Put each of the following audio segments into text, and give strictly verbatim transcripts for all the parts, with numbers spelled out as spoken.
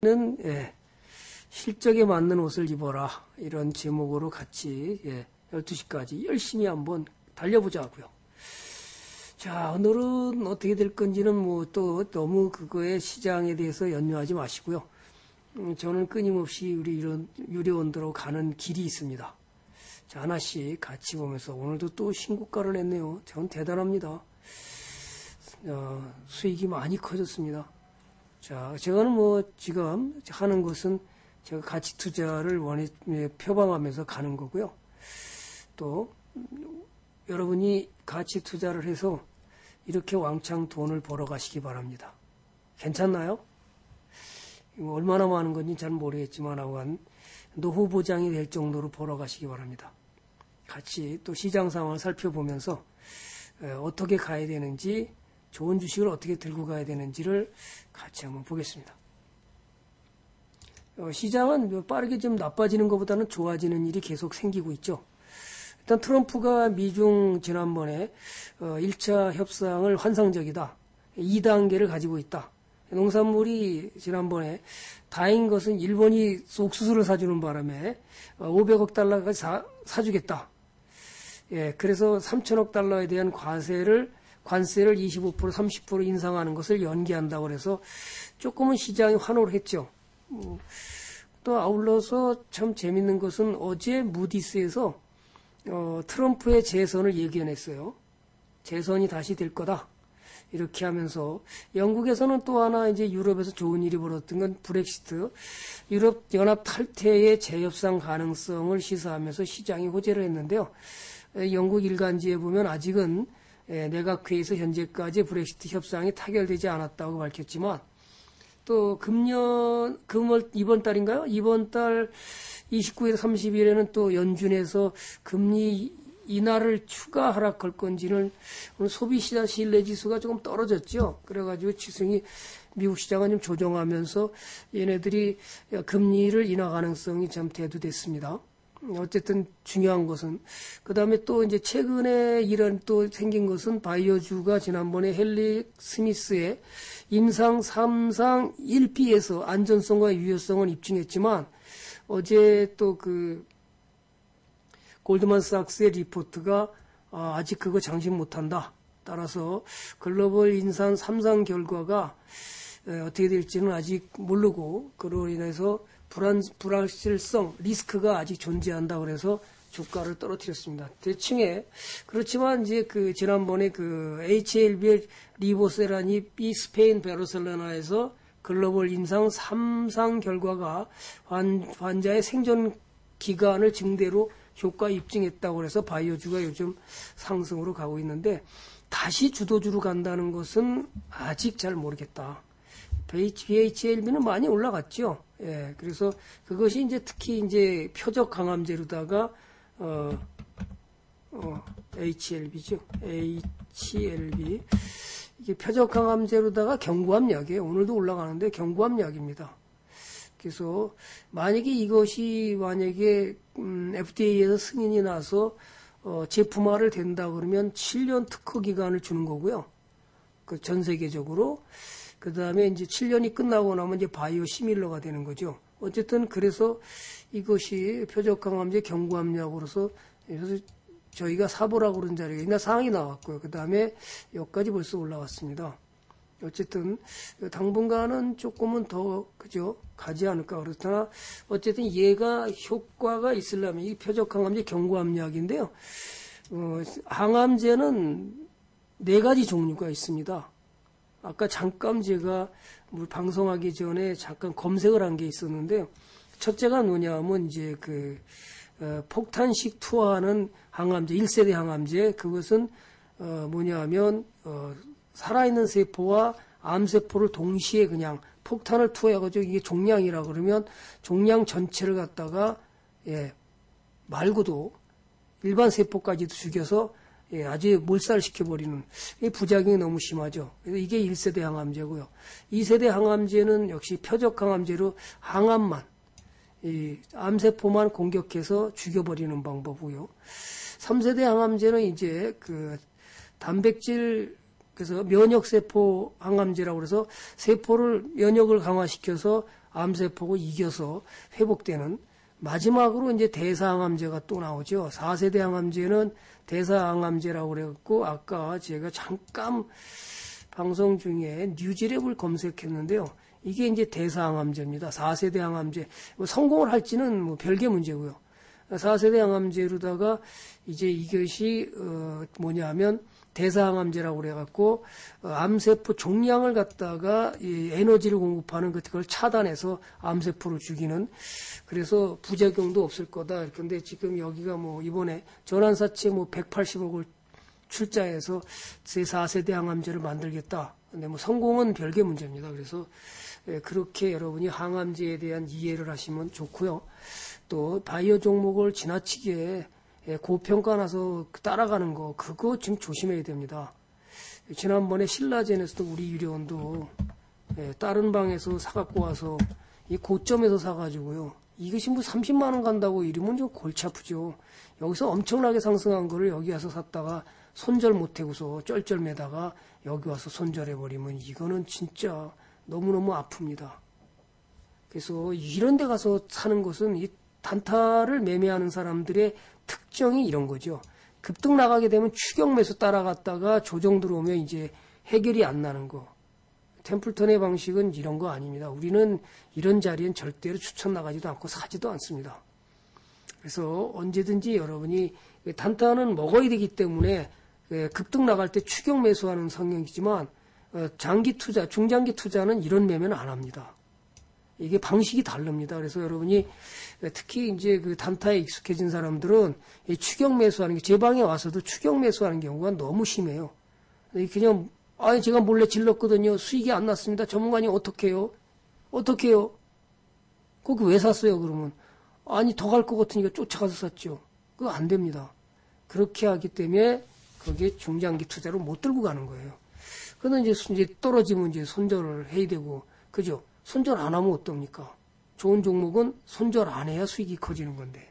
는 예, 실적에 맞는 옷을 입어라 이런 제목으로 같이 예, 열두 시까지 열심히 한번 달려보자고요. 자, 오늘은 어떻게 될 건지는 뭐 또 너무 그거에 시장에 대해서 연연하지 마시고요. 음, 저는 끊임없이 우리 이런 유료원도로 가는 길이 있습니다. 자, 하나씩 같이 보면서 오늘도 또 신고가를 냈네요. 전 대단합니다. 어, 수익이 많이 커졌습니다. 자, 제가는 뭐 지금 하는 것은 제가 가치 투자를 원해 표방하면서 가는 거고요. 또 여러분이 가치 투자를 해서 이렇게 왕창 돈을 벌어 가시기 바랍니다. 괜찮나요? 얼마나 많은 건지 잘 모르겠지만 하여간 노후 보장이 될 정도로 벌어 가시기 바랍니다. 같이 또 시장 상황을 살펴보면서 어떻게 가야 되는지, 좋은 주식을 어떻게 들고 가야 되는지를 같이 한번 보겠습니다. 시장은 빠르게 좀 나빠지는 것보다는 좋아지는 일이 계속 생기고 있죠. 일단 트럼프가 미중 지난번에 일 차 협상을 환상적이다, 이 단계를 가지고 있다, 농산물이 지난번에 다행인 것은 일본이 옥수수를 사주는 바람에 오백억 달러까지 사, 사주겠다. 예, 그래서 삼천억 달러에 대한 과세를 관세를 이십오 퍼센트, 삼십 퍼센트 인상하는 것을 연기한다고 해서 조금은 시장이 환호를 했죠. 또 아울러서 참 재밌는 것은 어제 무디스에서 어, 트럼프의 재선을 예견했어요. 재선이 다시 될 거다. 이렇게 하면서 영국에서는 또 하나 이제 유럽에서 좋은 일이 벌어졌던 건 브렉시트, 유럽 연합 탈퇴의 재협상 가능성을 시사하면서 시장이 호재를 했는데요. 영국 일간지에 보면 아직은 예, 내각회의에서 현재까지 브렉시트 협상이 타결되지 않았다고 밝혔지만, 또 금년 금월 이번 달인가요? 이번 달 이십구일, 삼십일에는 또 연준에서 금리 인하를 추가 하락할 건지는, 오늘 소비시장 신뢰지수가 조금 떨어졌죠. 그래가지고 지수이 미국 시장은 좀 조정하면서 얘네들이 금리를 인하 가능성이 참 대두됐습니다. 어쨌든 중요한 것은, 그 다음에 또 이제 최근에 이런 또 생긴 것은 바이오주가 지난번에 헨리 스미스의 임상 삼상 일피에서 안전성과 유효성을 입증했지만, 어제 또 그 골드만삭스의 리포트가 아직 그거 장식 못한다, 따라서 글로벌 인상 삼상 결과가 어떻게 될지는 아직 모르고, 그로 인해서 불안, 불확실성, 리스크가 아직 존재한다 그래서 주가를 떨어뜨렸습니다. 대충에 그렇지만 이제 그 지난번에 그 에이치엘비 리보세라니 B 스페인 바르셀로나에서 글로벌 임상 삼상 결과가 환, 환자의 생존 기간을 증대로 효과 입증했다고 해서 바이오주가 요즘 상승으로 가고 있는데, 다시 주도주로 간다는 것은 아직 잘 모르겠다. 비에이치엘비는 많이 올라갔죠. 예, 그래서 그것이 이제 특히 이제 표적 강함제로다가, 어, 어, 에이치엘비죠. 에이치엘비. 이게 표적 강함제로다가 경구압약이에요. 오늘도 올라가는데 경구압약입니다. 그래서 만약에 이것이 만약에, 음, 에프디에이에서 승인이 나서, 어, 제품화를 된다 그러면 칠 년 특허 기간을 주는 거고요. 그 전 세계적으로. 그 다음에 이제 칠 년이 끝나고 나면 이제 바이오 시밀러가 되는 거죠. 어쨌든 그래서 이것이 표적 강함제 경구압약으로서 저희가 사보라고 그런 자리에 이날 상황이 나왔고요. 그 다음에 여기까지 벌써 올라왔습니다. 어쨌든 당분간은 조금은 더 그죠 가지 않을까. 그렇다나 어쨌든 얘가 효과가 있으려면 이 표적 강함제 경구압약인데요. 어, 항암제는 네 가지 종류가 있습니다. 아까 잠깐 제가 방송하기 전에 잠깐 검색을 한 게 있었는데, 첫째가 뭐냐 하면 이제 그 어, 폭탄식 투하하는 항암제, 일 세대 항암제. 그것은 어, 뭐냐 하면 어, 살아있는 세포와 암세포를 동시에 그냥 폭탄을 투하해가지고, 이게 종양이라 그러면 종양 전체를 갖다가 예, 말고도 일반 세포까지도 죽여서 예, 아주 몰살시켜버리는, 이 부작용이 너무 심하죠. 그래서 이게 일 세대 항암제고요. 이 세대 항암제는 역시 표적 항암제로 항암만, 이 암세포만 공격해서 죽여버리는 방법이고요. 삼 세대 항암제는 이제 그 단백질, 그래서 면역세포 항암제라고 해서 세포를, 면역을 강화시켜서 암세포가 이겨서 회복되는, 마지막으로 이제 대사항암제가 또 나오죠. 사 세대 항암제는 대사항암제라고 그래갖고 아까 제가 잠깐 방송 중에 뉴질랩을 검색했는데요. 이게 이제 대사항암제입니다. 사 세대 항암제. 성공을 할지는 뭐 별개 문제고요. 사 세대 항암제로다가 이제 이것이 어 뭐냐면 대사항암제라고 그래갖고 암세포 종양을 갖다가 에너지를 공급하는 그걸 차단해서 암세포를 죽이는, 그래서 부작용도 없을 거다. 그런데 지금 여기가 뭐 이번에 전환사채 뭐 백팔십억을 출자해서 제사 세대 항암제를 만들겠다. 근데 뭐 성공은 별개 문제입니다. 그래서 그렇게 여러분이 항암제에 대한 이해를 하시면 좋고요. 또 바이오 종목을 지나치게 고평가나서 따라가는 거, 그거 지금 조심해야 됩니다. 지난번에 신라젠에서도 우리 유료원도 다른 방에서 사갖고 와서 이 고점에서 사가지고요. 이것이 뭐 삼십만 원 간다고 이러면 좀 골치 아프죠. 여기서 엄청나게 상승한 거를 여기 와서 샀다가 손절 못해고서 쩔쩔매다가 여기 와서 손절해버리면 이거는 진짜 너무너무 아픕니다. 그래서 이런 데 가서 사는 것은 이 단타를 매매하는 사람들의 특징이 이런 거죠. 급등 나가게 되면 추격 매수 따라갔다가 조정 들어오면 이제 해결이 안 나는 거. 템플턴의 방식은 이런 거 아닙니다. 우리는 이런 자리엔 절대로 추천 나가지도 않고 사지도 않습니다. 그래서 언제든지 여러분이, 단타는 먹어야 되기 때문에 급등 나갈 때 추격 매수하는 성향이지만 장기 투자, 중장기 투자는 이런 매매는 안 합니다. 이게 방식이 다릅니다. 그래서 여러분이 특히 이제 그 단타에 익숙해진 사람들은 이 추격 매수하는 게, 제 방에 와서도 추격 매수하는 경우가 너무 심해요. 그냥, 아, 제가 몰래 질렀거든요. 수익이 안 났습니다. 전문가님 어떡해요? 어떡해요? 그거 왜 샀어요? 그러면 아니 더 갈 것 같으니까 쫓아가서 샀죠. 그거 안 됩니다. 그렇게 하기 때문에 그게 중장기 투자로 못 들고 가는 거예요. 그런데 이제 떨어지면 이제 손절을 해야 되고, 그죠? 손절 안 하면 어떡합니까? 좋은 종목은 손절 안 해야 수익이 커지는 건데.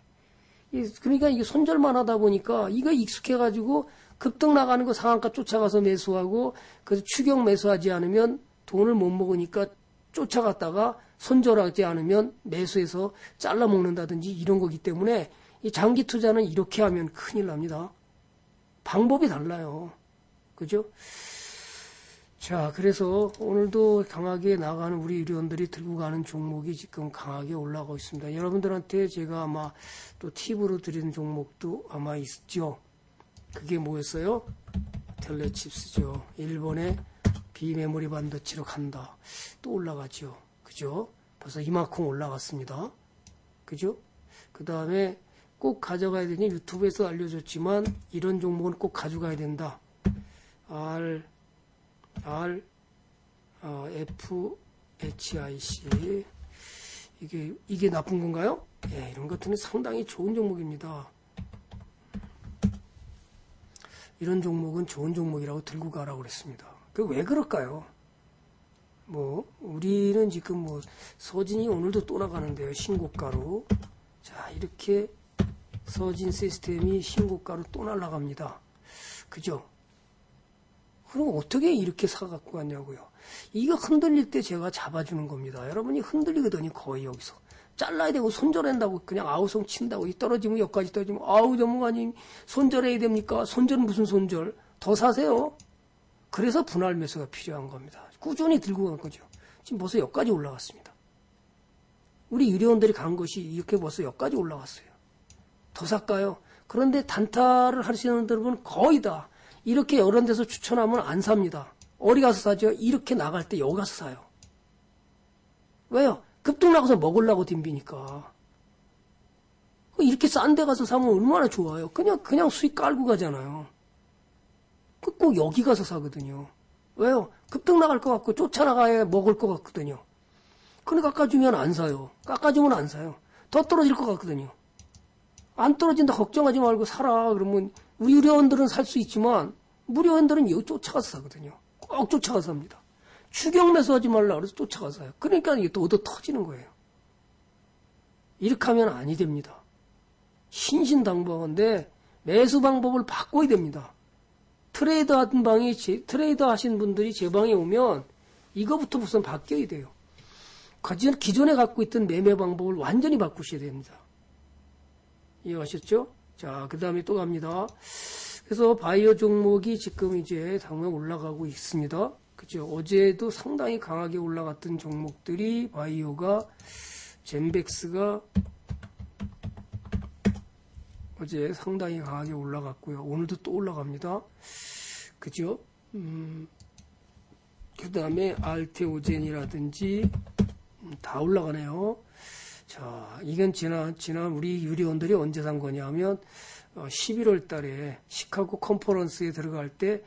그러니까 이게 손절만 하다 보니까 이거 익숙해가지고 급등 나가는 거 상한가 쫓아가서 매수하고, 그래서 추격 매수하지 않으면 돈을 못 먹으니까 쫓아갔다가 손절하지 않으면 매수해서 잘라먹는다든지 이런 거기 때문에 이 장기 투자는 이렇게 하면 큰일 납니다. 방법이 달라요. 그죠? 자, 그래서 오늘도 강하게 나가는 우리 유료원들이 들고 가는 종목이 지금 강하게 올라가고 있습니다. 여러분들한테 제가 아마 또 팁으로 드린 종목도 아마 있죠. 그게 뭐였어요? 텔레칩스죠. 일본의 비메모리 반도체로 간다. 또 올라가죠. 그죠? 벌써 이만큼 올라갔습니다. 그죠? 그 다음에 꼭 가져가야 되니, 유튜브에서 알려줬지만 이런 종목은 꼭 가져가야 된다. R R, 어, F, 에이치아이씨. 이게, 이게 나쁜 건가요? 예, 이런 것들은 상당히 좋은 종목입니다. 이런 종목은 좋은 종목이라고 들고 가라고 그랬습니다. 그 왜 그럴까요? 뭐, 우리는 지금 뭐, 서진이 오늘도 또 나가는데요, 신고가로. 자, 이렇게 서진 시스템이 신고가로 또 날아갑니다. 그죠? 그럼 어떻게 이렇게 사갖고 갔냐고요. 이거 흔들릴 때 제가 잡아주는 겁니다. 여러분이 흔들리거든요. 거의 여기서 잘라야 되고 손절한다고 그냥 아우성 친다고, 이 떨어지면 여기까지 떨어지면 아우 전문가님 손절해야 됩니까? 손절은 무슨 손절? 더 사세요. 그래서 분할 매수가 필요한 겁니다. 꾸준히 들고 간 거죠. 지금 벌써 여기까지 올라갔습니다. 우리 유료원들이 간 것이 이렇게 벌써 여기까지 올라갔어요. 더 살까요? 그런데 단타를 하시는 분들은 거의 다 이렇게 여러 데서 추천하면 안 삽니다. 어디 가서 사죠? 이렇게 나갈 때 여기 가서 사요. 왜요? 급등 나가서 먹으려고 덤비니까. 이렇게 싼 데 가서 사면 얼마나 좋아요. 그냥 그냥 수익 깔고 가잖아요. 꼭 여기 가서 사거든요. 왜요? 급등 나갈 것 같고 쫓아나가야 먹을 것 같거든요. 근데 깎아주면 안 사요. 깎아주면 안 사요. 더 떨어질 것 같거든요. 안 떨어진다 걱정하지 말고 사라. 그러면 우리 의료원들은 살 수 있지만 무료원들은 여기 쫓아가서 사거든요. 꼭 쫓아가서 삽니다. 추격 매수하지 말라 그래서 쫓아가서 사요. 그러니까 이게 또 얻어 터지는 거예요. 이렇게 하면 아니 됩니다. 신신당부하건데 매수 방법을 바꿔야 됩니다. 트레이드 하던 방이, 트레이드 하신 분들이 제 방에 오면 이거부터 우선 바뀌어야 돼요. 기존에 갖고 있던 매매 방법을 완전히 바꾸셔야 됩니다. 이해하셨죠? 자, 그 다음에 또 갑니다. 그래서 바이오 종목이 지금 이제 당면 올라가고 있습니다. 그죠? 어제도 상당히 강하게 올라갔던 종목들이 바이오가, 젠백스가 어제 상당히 강하게 올라갔고요. 오늘도 또 올라갑니다. 그죠? 음, 그 다음에 알테오젠이라든지 다 올라가네요. 자, 이건 지난, 지난 우리 유리원들이 언제 산 거냐면, 십일월 달에 시카고 컨퍼런스에 들어갈 때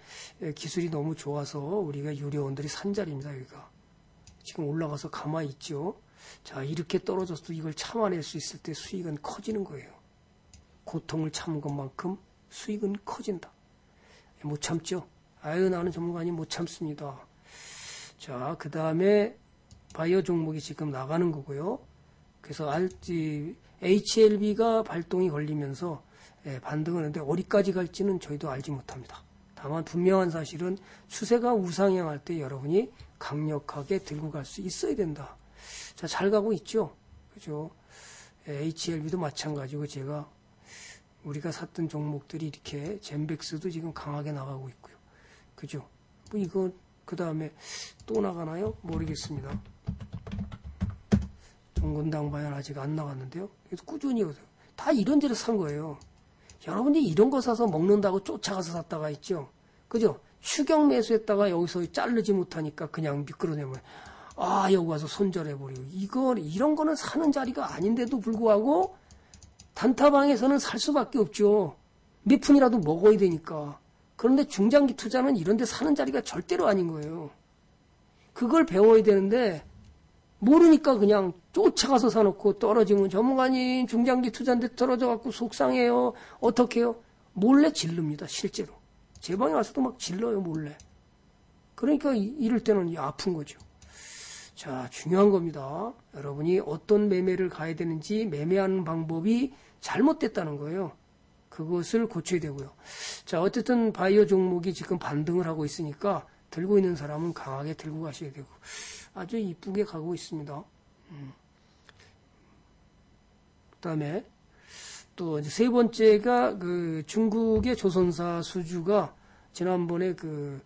기술이 너무 좋아서 우리가 유리원들이 산 자리입니다, 여기가. 지금 올라가서 가만히 있죠. 자, 이렇게 떨어져서도 이걸 참아낼 수 있을 때 수익은 커지는 거예요. 고통을 참은 것만큼 수익은 커진다. 못 참죠? 아유, 나는 전문가님 못 참습니다. 자, 그 다음에 바이오 종목이 지금 나가는 거고요. 그래서 에이치엘비가 발동이 걸리면서 반등하는데 어디까지 갈지는 저희도 알지 못합니다. 다만 분명한 사실은 추세가 우상향할 때 여러분이 강력하게 들고 갈 수 있어야 된다. 자, 잘 가고 있죠? 그죠? 에이치엘비도 마찬가지고 제가 우리가 샀던 종목들이 이렇게 젠백스도 지금 강하게 나가고 있고요. 그죠? 뭐 이거 그 다음에 또 나가나요? 모르겠습니다. 종근당 바이오는 아직 안 나갔는데요. 그래서 꾸준히 다 이런저런 산 거예요. 여러분들이 이런 거 사서 먹는다고 쫓아가서 샀다가 있죠. 그죠? 추격 매수했다가 여기서 자르지 못하니까 그냥 미끄러내면, 아, 여기 와서 손절해버리고. 이거, 이런 거는 사는 자리가 아닌데도 불구하고 단타방에서는 살 수밖에 없죠. 몇 푼이라도 먹어야 되니까. 그런데 중장기 투자는 이런데 사는 자리가 절대로 아닌 거예요. 그걸 배워야 되는데 모르니까 그냥 쫓아가서 사놓고 떨어지면 전문가님 중장기 투자인데 떨어져갖고 속상해요. 어떡해요? 몰래 질릅니다. 실제로. 제 방에 와서도 막 질러요. 몰래. 그러니까 이럴 때는 아픈 거죠. 자, 중요한 겁니다. 여러분이 어떤 매매를 가야 되는지 매매하는 방법이 잘못됐다는 거예요. 그것을 고쳐야 되고요. 자, 어쨌든 바이오 종목이 지금 반등을 하고 있으니까 들고 있는 사람은 강하게 들고 가셔야 되고 아주 이쁘게 가고 있습니다. 음. 그 다음에 또 이제 세 번째가 그 중국의 조선사 수주가 지난번에 그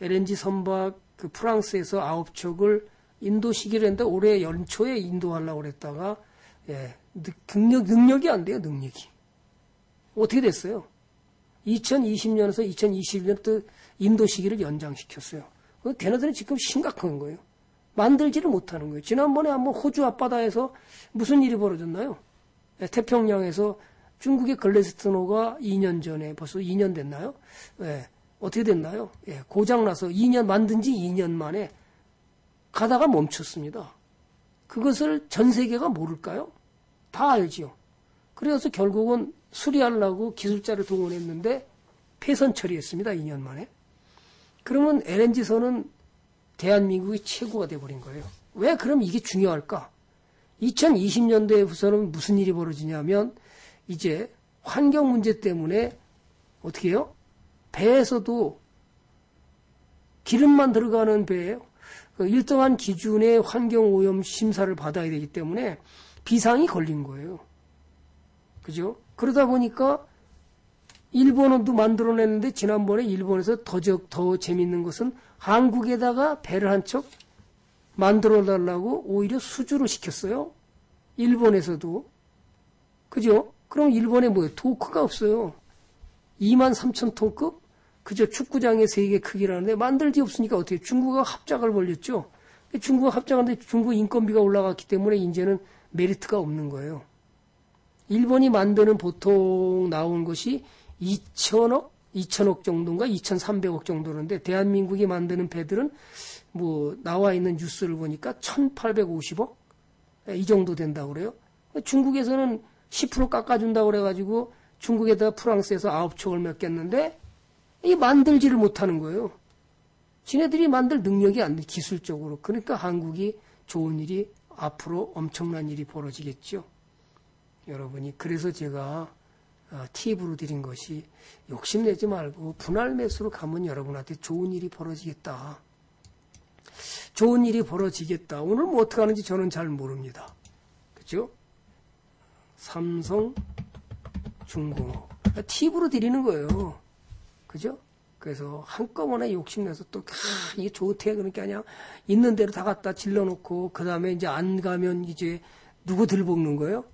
엘엔지 선박 그 프랑스에서 아홉 척을 인도 시기로 했는데 올해 연초에 인도하려고 그랬다가 예, 능력, 능력이 안 돼요. 능력이. 어떻게 됐어요? 이천이십 년에서 이천이십일 년 때 인도 시기를 연장시켰어요. 걔네들은 지금 심각한 거예요. 만들지를 못하는 거예요. 지난번에 한번 호주 앞바다에서 무슨 일이 벌어졌나요? 네, 태평양에서 중국의 글래스트노가 이 년 전에 벌써 이 년 됐나요? 네, 어떻게 됐나요? 네, 고장나서 이 년 만든 지 이 년 만에 가다가 멈췄습니다. 그것을 전 세계가 모를까요? 다 알지요. 그래서 결국은 수리하려고 기술자를 동원했는데 폐선 처리했습니다. 이 년 만에. 그러면 엘엔지선은 대한민국이 최고가 돼버린 거예요. 왜 그럼 이게 중요할까? 이천이십 년대부터는 무슨 일이 벌어지냐면 이제 환경 문제 때문에 어떻게 해요? 배에서도 기름만 들어가는 배에 일정한 기준의 환경오염 심사를 받아야 되기 때문에 비상이 걸린 거예요. 그죠? 그러다 보니까 일본어도 만들어냈는데 지난번에 일본에서 더적 더 재밌는 것은 한국에다가 배를 한 척 만들어달라고 오히려 수주를 시켰어요. 일본에서도. 그죠? 그럼 일본에 뭐예요? 도크가 없어요. 이만 삼천 톤급? 그저 축구장의 세 개 크기라는데 만들지 없으니까 어떻게 중국과 합작을 벌렸죠. 중국과 합작하는데 중국 인건비가 올라갔기 때문에 이제는 메리트가 없는 거예요. 일본이 만드는 보통 나온 것이 이천억, 이천억 정도인가 이천삼백억 정도인데 대한민국이 만드는 배들은 뭐 나와 있는 뉴스를 보니까 천팔백오십억 이 정도 된다고 그래요. 중국에서는 십 퍼센트 깎아준다고 그래가지고 중국에다 프랑스에서 아홉 척을 맡겼는데 이 만들지를 못하는 거예요. 지네들이 만들 능력이 안 돼 기술적으로. 그러니까 한국이 좋은 일이 앞으로 엄청난 일이 벌어지겠죠. 여러분이 그래서 제가 팁으로 드린 것이 욕심내지 말고 분할 매수로 가면 여러분한테 좋은 일이 벌어지겠다. 좋은 일이 벌어지겠다. 오늘 뭐 어떻게 하는지 저는 잘 모릅니다. 그죠? 삼성, 중공업. 팁으로 드리는 거예요. 그죠? 그래서 한꺼번에 욕심내서 또, 아, 이게 좋대. 그런 게 아니야. 있는 대로 다 갖다 질러놓고, 그 다음에 이제 안 가면 이제 누구 들볶는 거예요?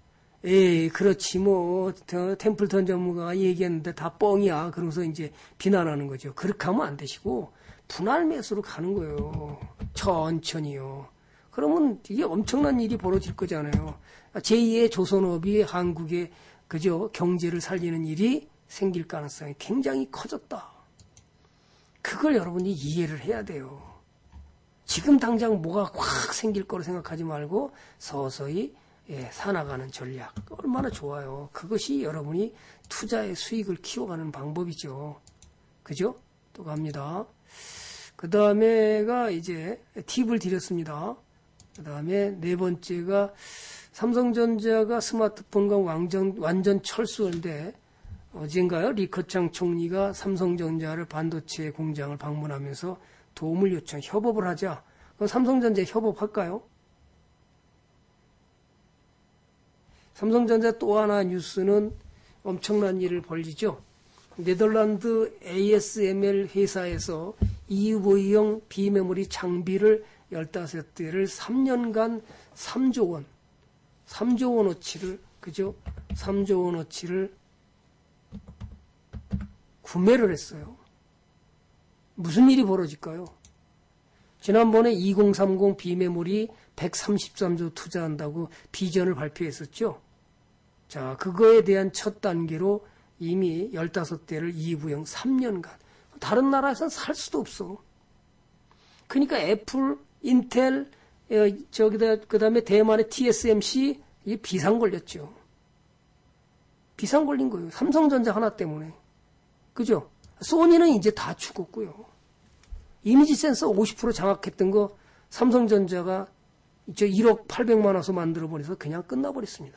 에이, 그렇지, 뭐, 템플턴 전문가가 얘기했는데 다 뻥이야. 그러면서 이제 비난하는 거죠. 그렇게 하면 안 되시고, 분할 매수로 가는 거예요. 천천히요. 그러면 이게 엄청난 일이 벌어질 거잖아요. 제이의 조선업이 한국의, 그죠, 경제를 살리는 일이 생길 가능성이 굉장히 커졌다. 그걸 여러분이 이해를 해야 돼요. 지금 당장 뭐가 확 생길 거로 생각하지 말고, 서서히, 예, 사나가는 전략. 얼마나 좋아요. 그것이 여러분이 투자의 수익을 키워가는 방법이죠. 그죠? 또 갑니다. 그 다음에가 이제 팁을 드렸습니다. 그 다음에 네 번째가 삼성전자가 스마트폰과 완전, 완전 철수인데, 어젠가요? 리커창 총리가 삼성전자를 반도체 공장을 방문하면서 도움을 요청, 협업을 하자. 그럼 삼성전자에 협업할까요? 삼성전자 또 하나 뉴스는 엄청난 일을 벌이죠. 네덜란드 에이에스엠엘 회사에서 이유브이형 비메모리 장비를 열다섯 대를 삼 년간 삼조 원, 삼조 원어치를, 그죠? 삼조 원어치를 구매를 했어요. 무슨 일이 벌어질까요? 지난번에 이공삼공 비메모리 백삼십삼조 투자한다고 비전을 발표했었죠. 자, 그거에 대한 첫 단계로 이미 열다섯 대를 이부형 삼 년간. 다른 나라에서는 살 수도 없어. 그러니까 애플, 인텔, 저기다, 그 다음에 대만의 티에스엠씨, 이게 비상 걸렸죠. 비상 걸린 거예요. 삼성전자 하나 때문에. 그죠? 소니는 이제 다 죽었고요. 이미지 센서 오십 퍼센트 장악했던 거 삼성전자가 이제 일억 팔백만 화소 만들어버려서 그냥 끝나버렸습니다.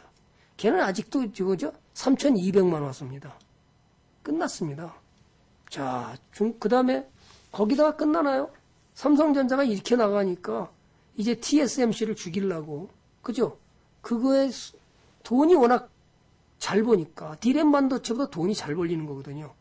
걔는 아직도 저거죠? 삼천이백만 화소입니다. 끝났습니다. 자, 그 다음에 거기다가 끝나나요? 삼성전자가 이렇게 나가니까 이제 티에스엠씨를 죽이려고, 그죠? 그거에 돈이 워낙 잘 버니까, 디램 반도체보다 돈이 잘 벌리는 거거든요.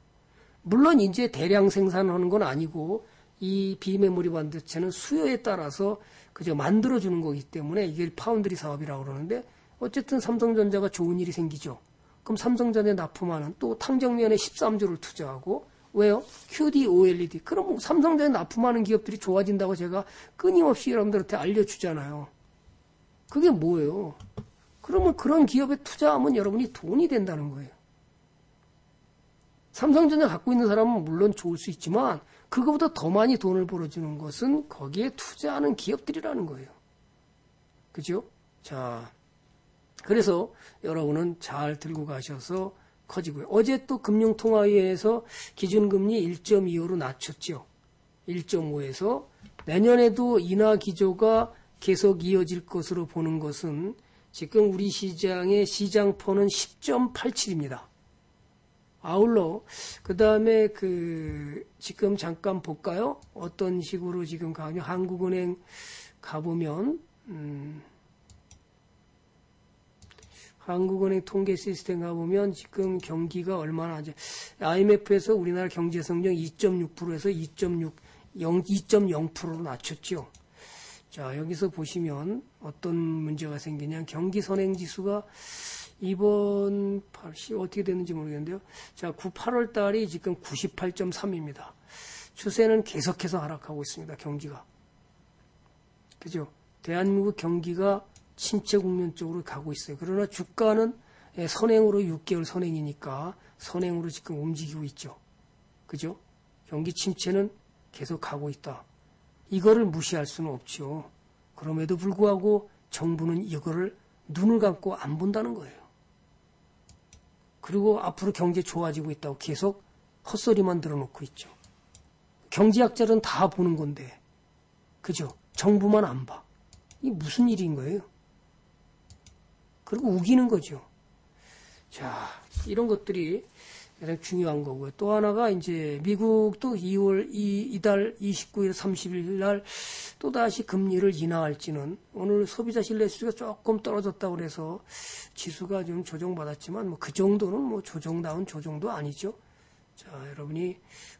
물론 이제 대량 생산하는 건 아니고, 이 비메모리 반도체는 수요에 따라서 그저 만들어주는 거기 때문에 이게 파운드리 사업이라고 그러는데, 어쨌든 삼성전자가 좋은 일이 생기죠. 그럼 삼성전자에 납품하는 또 탕정면에 십삼조를 투자하고, 왜요? 큐디 오엘이디. 그럼 뭐 삼성전자에 납품하는 기업들이 좋아진다고 제가 끊임없이 여러분들한테 알려주잖아요. 그게 뭐예요? 그러면 그런 기업에 투자하면 여러분이 돈이 된다는 거예요. 삼성전자 갖고 있는 사람은 물론 좋을 수 있지만, 그거보다 더 많이 돈을 벌어주는 것은 거기에 투자하는 기업들이라는 거예요. 그죠? 자, 그래서 여러분은 잘 들고 가셔서 커지고요. 어제 또 금융통화위원회에서 기준금리 일 점 이오로 낮췄죠. 일 점 오에서 내년에도 인하 기조가 계속 이어질 것으로 보는 것은, 지금 우리 시장의 시장포는 십 점 팔칠입니다. 아울러 그 다음에 그 지금 잠깐 볼까요? 어떤 식으로 지금 가냐? 한국은행 가보면 음, 한국은행 통계 시스템 가보면 지금 경기가 얼마나 이제 아이엠에프에서 우리나라 경제 성장 이 점 육 퍼센트에서 이 점 영 퍼센트로 낮췄죠. 자, 여기서 보시면 어떤 문제가 생기냐? 경기 선행 지수가 이번 팔월 어떻게 됐는지 모르겠는데요. 자, 팔월 달이 지금 구십팔 점 삼입니다. 추세는 계속해서 하락하고 있습니다. 경기가. 그죠? 대한민국 경기가 침체 국면 쪽으로 가고 있어요. 그러나 주가는 선행으로 육 개월 선행이니까 선행으로 지금 움직이고 있죠. 그죠? 경기 침체는 계속 가고 있다. 이거를 무시할 수는 없죠. 그럼에도 불구하고 정부는 이거를 눈을 감고 안 본다는 거예요. 그리고 앞으로 경제 좋아지고 있다고 계속 헛소리만 들어놓고 있죠. 경제학자들은 다 보는 건데, 그죠? 정부만 안 봐. 이게 무슨 일인 거예요? 그리고 우기는 거죠. 자, 이런 것들이 굉장히 중요한 거고요. 또 하나가 이제 미국도 이월 이달 이십구일 삼십일 날 또다시 금리를 인하할지는, 오늘 소비자 신뢰지수가 조금 떨어졌다고 그래서 지수가 좀 조정받았지만 뭐 그 정도는 뭐 조정다운 조정도 아니죠. 자, 여러분이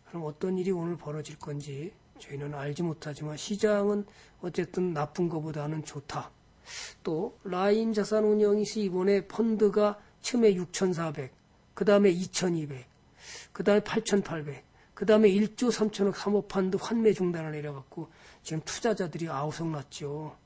그럼 어떤 일이 오늘 벌어질 건지 저희는 알지 못하지만 시장은 어쨌든 나쁜 것보다는 좋다. 또 라임 자산운용이 이번에 펀드가 처음에 육천사백, 그 다음에 이천이백, 그 다음에 팔천팔백, 그 다음에 일조 삼천억 사모펀드 환매 중단을 내려갔고 지금 투자자들이 아우성 났죠.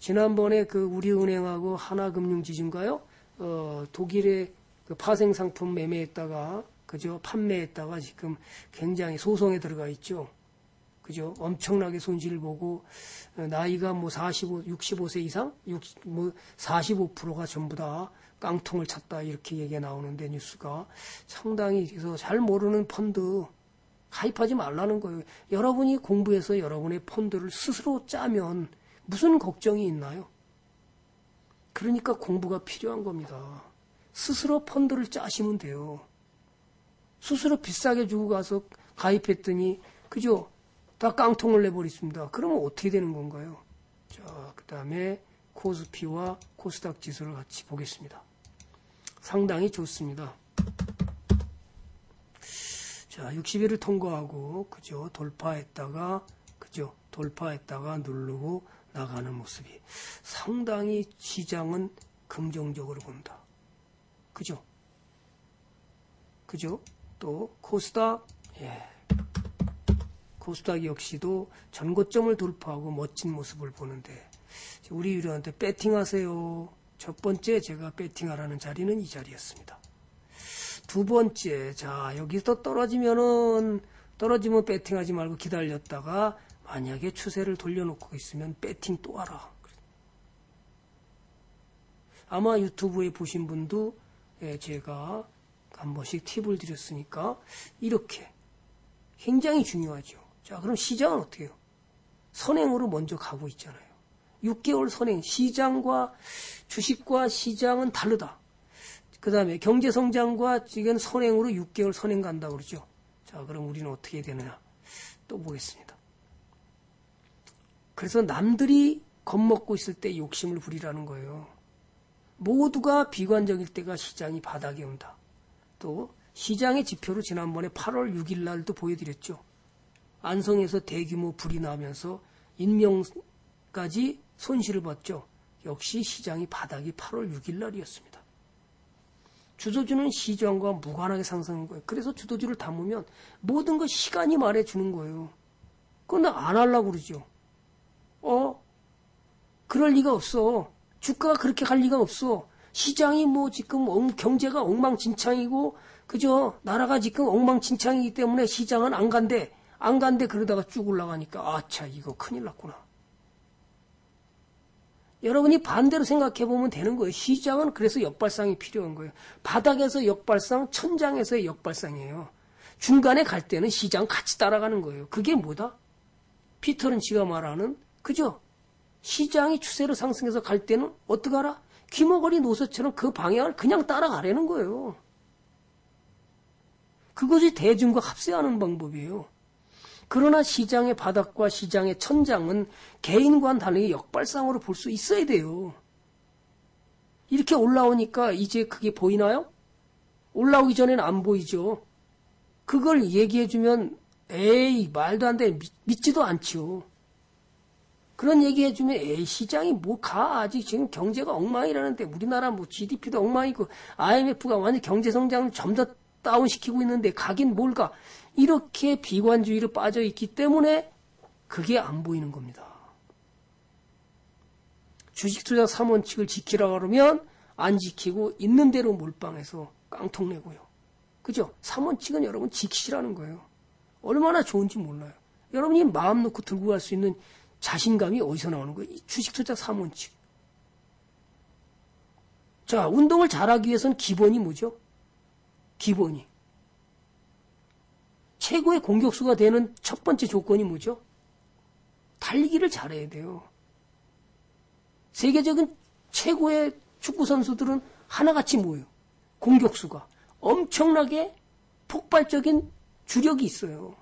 지난번에 그 우리은행하고 하나금융지주인가요? 어, 독일의 그 파생상품 매매했다가 그죠? 판매했다가 지금 굉장히 소송에 들어가 있죠. 그죠? 엄청나게 손실을 보고, 나이가 뭐 사십오, 육십오 세 이상? 뭐 사십오 퍼센트가 전부 다 깡통을 찼다. 이렇게 얘기가 나오는데, 뉴스가. 상당히, 그래서 잘 모르는 펀드, 가입하지 말라는 거예요. 여러분이 공부해서 여러분의 펀드를 스스로 짜면 무슨 걱정이 있나요? 그러니까 공부가 필요한 겁니다. 스스로 펀드를 짜시면 돼요. 스스로 비싸게 주고 가서 가입했더니, 그죠? 다 깡통을 내버렸습니다. 그러면 어떻게 되는 건가요? 자, 그 다음에 코스피와 코스닥 지수를 같이 보겠습니다. 상당히 좋습니다. 자, 육십 일을 통과하고, 그죠? 돌파했다가, 그죠? 돌파했다가 누르고 나가는 모습이 상당히 시장은 긍정적으로 본다. 그죠? 그죠? 또, 코스닥, 예. 코스닥 역시도 전고점을 돌파하고 멋진 모습을 보는데, 우리 유료한테 배팅하세요. 첫 번째 제가 배팅하라는 자리는 이 자리였습니다. 두 번째, 자, 여기서 떨어지면은, 떨어지면 배팅하지 말고 기다렸다가, 만약에 추세를 돌려놓고 있으면 배팅 또 하라. 아마 유튜브에 보신 분도, 예, 제가 한 번씩 팁을 드렸으니까, 이렇게. 굉장히 중요하죠. 자, 그럼 시장은 어떻게 해요? 선행으로 먼저 가고 있잖아요. 육 개월 선행, 시장과 주식과 시장은 다르다. 그 다음에 경제성장과 지금 선행으로 육 개월 선행 간다고 그러죠. 자, 그럼 우리는 어떻게 되느냐? 또 보겠습니다. 그래서 남들이 겁먹고 있을 때 욕심을 부리라는 거예요. 모두가 비관적일 때가 시장이 바닥에 온다. 또 시장의 지표로 지난번에 팔월 육일 날도 보여드렸죠. 안성에서 대규모 불이 나면서 인명까지 손실을 봤죠. 역시 시장이 바닥이 팔월 육일 날이었습니다. 주도주는 시장과 무관하게 상승한 거예요. 그래서 주도주를 담으면 모든 걸 시간이 말해주는 거예요. 그런데 안 하려고 그러죠. 어? 그럴 리가 없어. 주가가 그렇게 갈 리가 없어. 시장이 뭐 지금 엉, 경제가 엉망진창이고, 그죠? 나라가 지금 엉망진창이기 때문에 시장은 안 간대. 안 간데 그러다가 쭉 올라가니까 아차, 이거 큰일 났구나. 여러분이 반대로 생각해보면 되는 거예요. 시장은 그래서 역발상이 필요한 거예요. 바닥에서 역발상, 천장에서의 역발상이에요. 중간에 갈 때는 시장 같이 따라가는 거예요. 그게 뭐다? 피터 린치가 말하는, 그죠? 시장이 추세로 상승해서 갈 때는 어떡하라? 귀머거리 노쇠처럼 그 방향을 그냥 따라가려는 거예요. 그것이 대중과 합세하는 방법이에요. 그러나 시장의 바닥과 시장의 천장은 개인과는 다르게 역발상으로 볼 수 있어야 돼요. 이렇게 올라오니까 이제 그게 보이나요? 올라오기 전에는 안 보이죠. 그걸 얘기해주면 에이, 말도 안 돼, 믿, 믿지도 않죠. 그런 얘기해주면 에이, 시장이 뭐 가, 아직 지금 경제가 엉망이라는데, 우리나라 뭐 지디피도 엉망이고 아이엠에프가 완전 경제성장을 점점 다운시키고 있는데 가긴 뭘 가. 이렇게 비관주의로 빠져있기 때문에 그게 안 보이는 겁니다. 주식투자 삼 원칙을 지키라고 그러면 안 지키고 있는 대로 몰빵해서 깡통 내고요. 그죠? 삼 원칙은 여러분 지키시라는 거예요. 얼마나 좋은지 몰라요. 여러분이 마음 놓고 들고 갈 수 있는 자신감이 어디서 나오는 거예요? 이 주식투자 삼 원칙. 자, 운동을 잘하기 위해서는 기본이 뭐죠? 기본이. 최고의 공격수가 되는 첫 번째 조건이 뭐죠? 달리기를 잘해야 돼요. 세계적인 최고의 축구선수들은 하나같이 뭐예요? 공격수가. 엄청나게 폭발적인 주력이 있어요.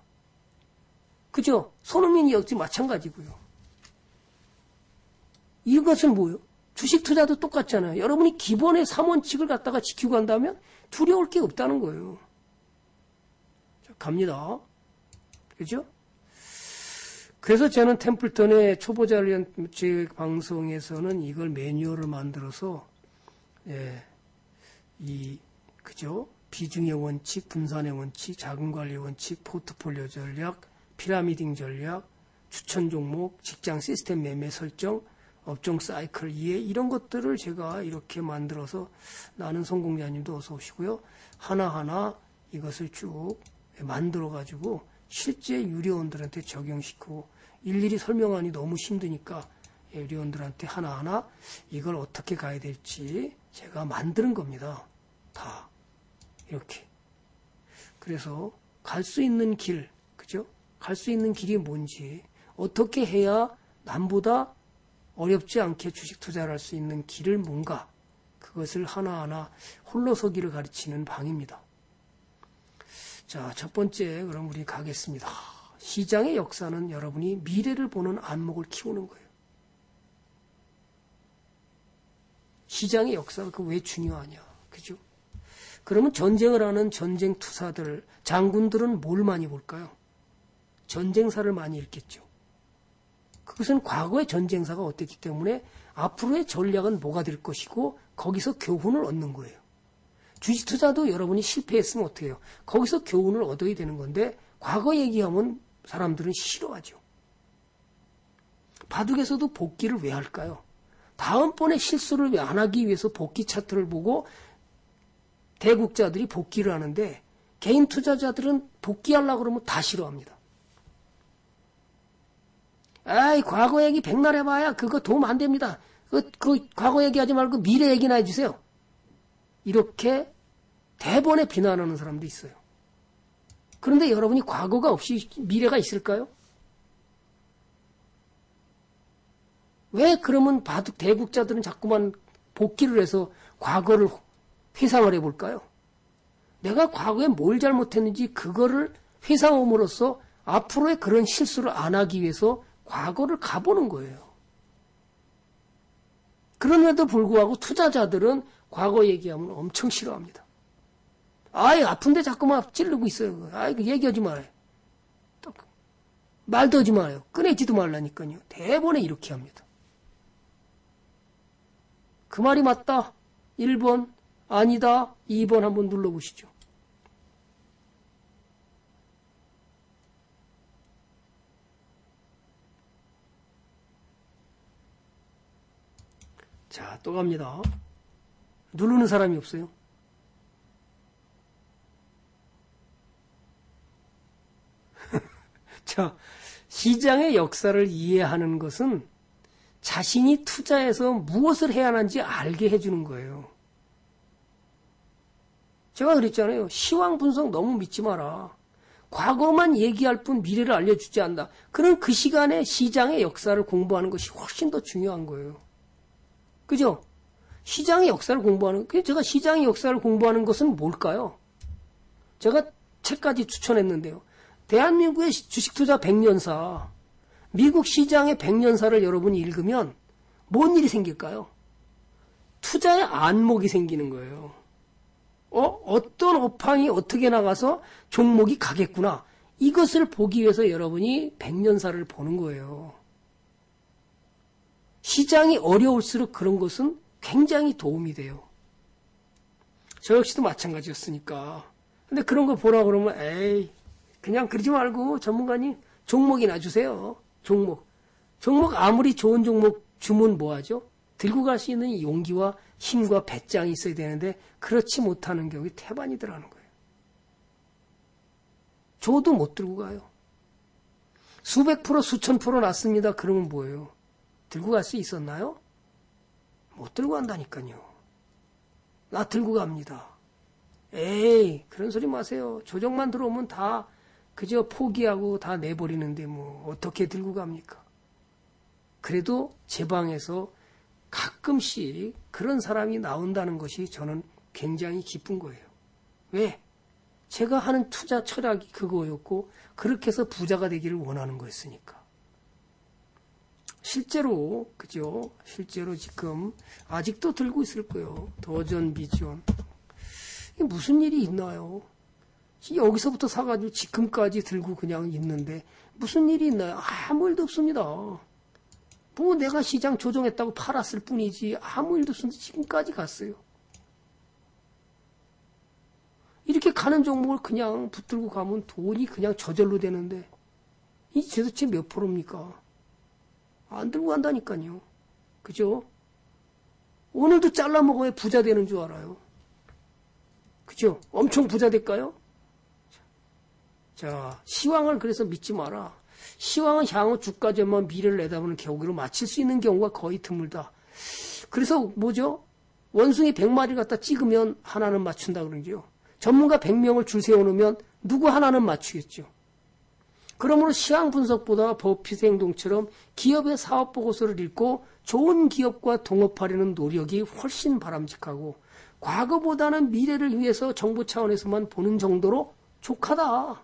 그죠? 손흥민이 역시 마찬가지고요. 이것은 뭐예요? 주식 투자도 똑같잖아요. 여러분이 기본의 삼 원칙을 갖다가 지키고 간다면 두려울 게 없다는 거예요. 자, 갑니다. 그죠? 그래서 저는 템플턴의 초보자를 위한 제 방송에서는 이걸 매뉴얼을 만들어서, 예, 이, 그죠? 비중의 원칙, 분산의 원칙, 자금관리 원칙, 포트폴리오 전략, 피라미딩 전략, 추천 종목, 직장 시스템 매매 설정, 업종 사이클 이해, 이런 것들을 제가 이렇게 만들어서 나는 성공자님도 어서 오시고요. 하나하나 이것을 쭉 만들어가지고 실제 유료원들한테 적용시키고, 일일이 설명하니 너무 힘드니까 유료원들한테 하나하나 이걸 어떻게 가야 될지 제가 만드는 겁니다. 다. 이렇게. 그래서 갈 수 있는 길, 그죠? 갈 수 있는 길이 뭔지, 어떻게 해야 남보다 어렵지 않게 주식 투자를 할 수 있는 길을 뭔가, 그것을 하나하나 홀로서기를 가르치는 방입니다. 자, 첫 번째, 그럼 우리 가겠습니다. 시장의 역사는 여러분이 미래를 보는 안목을 키우는 거예요. 시장의 역사가 그 왜 중요하냐, 그죠? 그러면 전쟁을 하는 전쟁 투사들, 장군들은 뭘 많이 볼까요? 전쟁사를 많이 읽겠죠. 그것은 과거의 전쟁사가 어땠기 때문에 앞으로의 전략은 뭐가 될 것이고 거기서 교훈을 얻는 거예요. 주식 투자도 여러분이 실패했으면 어떻게 해요? 거기서 교훈을 얻어야 되는 건데 과거 얘기하면 사람들은 싫어하죠. 바둑에서도 복기를 왜 할까요? 다음번에 실수를 왜 안 하기 위해서 복기 차트를 보고 대국자들이 복기를 하는데 개인 투자자들은 복기하려고 그러면 다 싫어합니다. 아이, 과거 얘기 백날 해봐야 그거 도움 안 됩니다. 그, 그 과거 얘기하지 말고 미래 얘기나 해주세요. 이렇게 대번에 비난하는 사람도 있어요. 그런데 여러분이 과거가 없이 미래가 있을까요? 왜 그러면 바둑 대국자들은 자꾸만 복기를 해서 과거를 회상을 해볼까요? 내가 과거에 뭘 잘못했는지 그거를 회상함으로써 앞으로의 그런 실수를 안 하기 위해서 과거를 가보는 거예요. 그럼에도 불구하고 투자자들은 과거 얘기하면 엄청 싫어합니다. 아이, 아픈데 자꾸만 찌르고 있어요. 아이, 얘기하지 말아요. 말도 하지 말아요. 꺼내지도 말라니까요. 대번에 이렇게 합니다. 그 말이 맞다. 일 번. 아니다. 이 번 한번 눌러보시죠. 자, 또 갑니다. 누르는 사람이 없어요. 자, 시장의 역사를 이해하는 것은 자신이 투자해서 무엇을 해야 하는지 알게 해주는 거예요. 제가 그랬잖아요. 시황 분석 너무 믿지 마라. 과거만 얘기할 뿐 미래를 알려주지 않는다. 그럼 그 시간에 시장의 역사를 공부하는 것이 훨씬 더 중요한 거예요. 그죠? 시장의 역사를 공부하는, 제가 시장의 역사를 공부하는 것은 뭘까요? 제가 책까지 추천했는데요. 대한민국의 주식투자 백년사, 미국 시장의 백년사를 여러분이 읽으면 뭔 일이 생길까요? 투자의 안목이 생기는 거예요. 어? 어떤 업황이 어떻게 나가서 종목이 가겠구나. 이것을 보기 위해서 여러분이 백년사를 보는 거예요. 시장이 어려울수록 그런 것은 굉장히 도움이 돼요. 저 역시도 마찬가지였으니까. 근데 그런 거 보라 그러면 에이, 그냥 그러지 말고 전문가님 종목이나 주세요. 종목. 종목 아무리 좋은 종목 주문 뭐하죠? 들고 갈 수 있는 용기와 힘과 배짱이 있어야 되는데 그렇지 못하는 경우가 태반이더라는 거예요. 저도 못 들고 가요. 수백 프로, 수천 프로 났습니다. 그러면 뭐예요? 들고 갈 수 있었나요? 못 들고 간다니까요. 나 들고 갑니다. 에이, 그런 소리 마세요. 조정만 들어오면 다 그저 포기하고 다 내버리는데 뭐 어떻게 들고 갑니까? 그래도 제 방에서 가끔씩 그런 사람이 나온다는 것이 저는 굉장히 기쁜 거예요. 왜? 제가 하는 투자 철학이 그거였고 그렇게 해서 부자가 되기를 원하는 거였으니까. 실제로 그죠? 실제로 지금 아직도 들고 있을 거예요. 더전 비전. 이게 무슨 일이 있나요? 여기서부터 사가지고 지금까지 들고 그냥 있는데 무슨 일이 있나요? 아무 일도 없습니다. 뭐 내가 시장 조정했다고 팔았을 뿐이지 아무 일도 없었는데 지금까지 갔어요. 이렇게 가는 종목을 그냥 붙들고 가면 돈이 그냥 저절로 되는데 이 도대체 몇 프로입니까? 안 들고 간다니까요. 그죠? 오늘도 잘라먹어야 부자 되는 줄 알아요. 그죠? 엄청 부자 될까요? 자, 시황을 그래서 믿지 마라. 시황은 향후 주가전만 미래를 내다보는 격으로 맞출 수 있는 경우가 거의 드물다. 그래서 뭐죠? 원숭이 백 마리를 갖다 찍으면 하나는 맞춘다 그러죠. 전문가 백 명을 줄 세워놓으면 누구 하나는 맞추겠죠. 그러므로 시황 분석보다 버핏의 행동처럼 기업의 사업 보고서를 읽고 좋은 기업과 동업하려는 노력이 훨씬 바람직하고 과거보다는 미래를 위해서 정부 차원에서만 보는 정도로 족하다.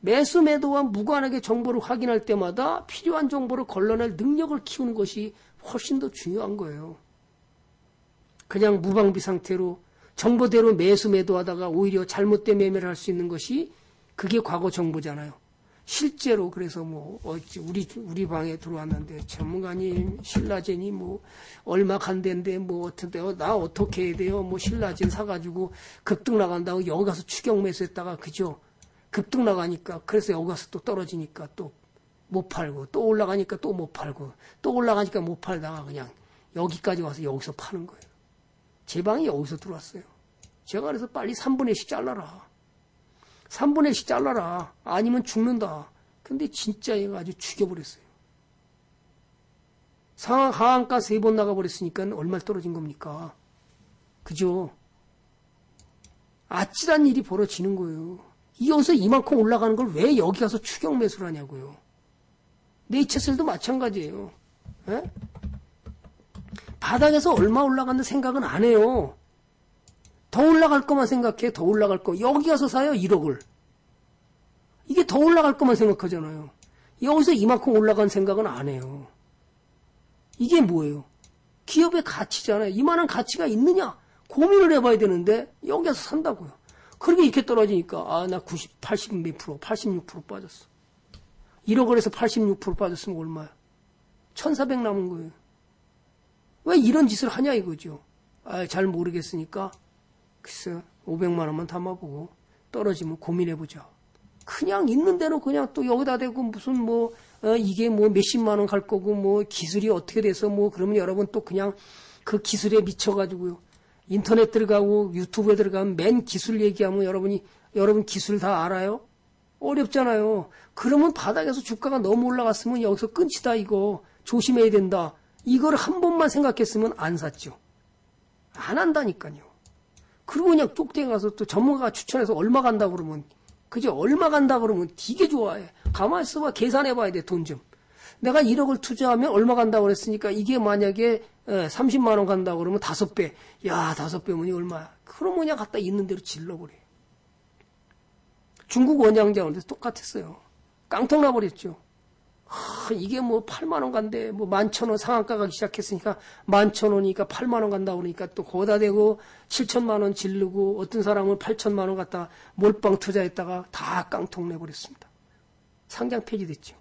매수 매도와 무관하게 정보를 확인할 때마다 필요한 정보를 걸러낼 능력을 키우는 것이 훨씬 더 중요한 거예요. 그냥 무방비 상태로 정보대로 매수 매도하다가 오히려 잘못된 매매를 할 수 있는 것이 그게 과거 정보잖아요. 실제로 그래서 뭐 어찌 우리 우리 방에 들어왔는데 전문가님 신라젠이 뭐 얼마 간대인데 뭐 어떤데요? 나 어떻게 해야 돼요? 뭐 신라젠 사가지고 급등 나간다고 여기 가서 추격 매수했다가 그죠? 급등 나가니까 그래서 여기 가서 또 떨어지니까 또 못 팔고 또 올라가니까 또 못 팔고 또 올라가니까 못 팔다가 그냥 여기까지 와서 여기서 파는 거예요. 제 방이 여기서 들어왔어요. 제가 그래서 빨리 삼분의 일씩 잘라라. 삼분의 일씩 잘라라. 아니면 죽는다. 근데 진짜 얘가 아주 죽여버렸어요. 상하, 하한가 세 번 나가버렸으니까 얼마 떨어진 겁니까? 그죠? 아찔한 일이 벌어지는 거예요. 이어서 이만큼 올라가는 걸 왜 여기 가서 추격 매수를 하냐고요. 네이처셀도 마찬가지예요. 에? 바닥에서 얼마 올라간다 생각은 안 해요. 더 올라갈 것만 생각해. 더 올라갈 거. 여기 가서 사요. 일억을. 이게 더 올라갈 것만 생각하잖아요. 여기서 이만큼 올라간 생각은 안 해요. 이게 뭐예요? 기업의 가치잖아요. 이만한 가치가 있느냐? 고민을 해봐야 되는데 여기 가서 산다고요. 그렇게 이렇게 떨어지니까 아, 나 구십, 팔십 몇 프로, 팔십육 퍼센트 빠졌어. 일억을 해서 팔십육 퍼센트 빠졌으면 얼마야? 천사백 남은 거예요. 왜 이런 짓을 하냐 이거죠. 아, 잘 모르겠으니까 글쎄 오백만 원만 담아보고 떨어지면 고민해보자. 그냥 있는 대로 그냥 또 여기다 대고 무슨 뭐 어, 이게 뭐 몇십만 원 갈 거고 뭐 기술이 어떻게 돼서 뭐 그러면 여러분 또 그냥 그 기술에 미쳐가지고요. 인터넷 들어가고 유튜브에 들어가면 맨 기술 얘기하면 여러분이 여러분 기술 다 알아요? 어렵잖아요. 그러면 바닥에서 주가가 너무 올라갔으면 여기서 끊치다 이거 조심해야 된다. 이걸 한 번만 생각했으면 안 샀죠. 안 한다니까요. 그리고 그냥 쪽대에 가서 또 전문가가 추천해서 얼마 간다 그러면, 그죠? 얼마 간다 그러면 되게 좋아해. 가만히 있어봐. 계산해봐야 돼, 돈 좀. 내가 일억을 투자하면 얼마 간다고 그랬으니까 이게 만약에 삼십만 원 간다고 그러면 다섯 배. 야, 다섯 배면 얼마야. 그러면 그냥 갖다 있는 대로 질러버려. 중국 원양자원도 똑같았어요. 깡통 나버렸죠. 하, 이게 뭐 팔만 원 간대, 뭐 만 천 원 상한가 가기 시작했으니까 만 천 원이니까 팔만 원 간다 그러니까 또 거다 대고 칠천만 원 질르고 어떤 사람은 팔천만 원 갖다 몰빵 투자했다가 다 깡통 내버렸습니다. 상장 폐지됐죠.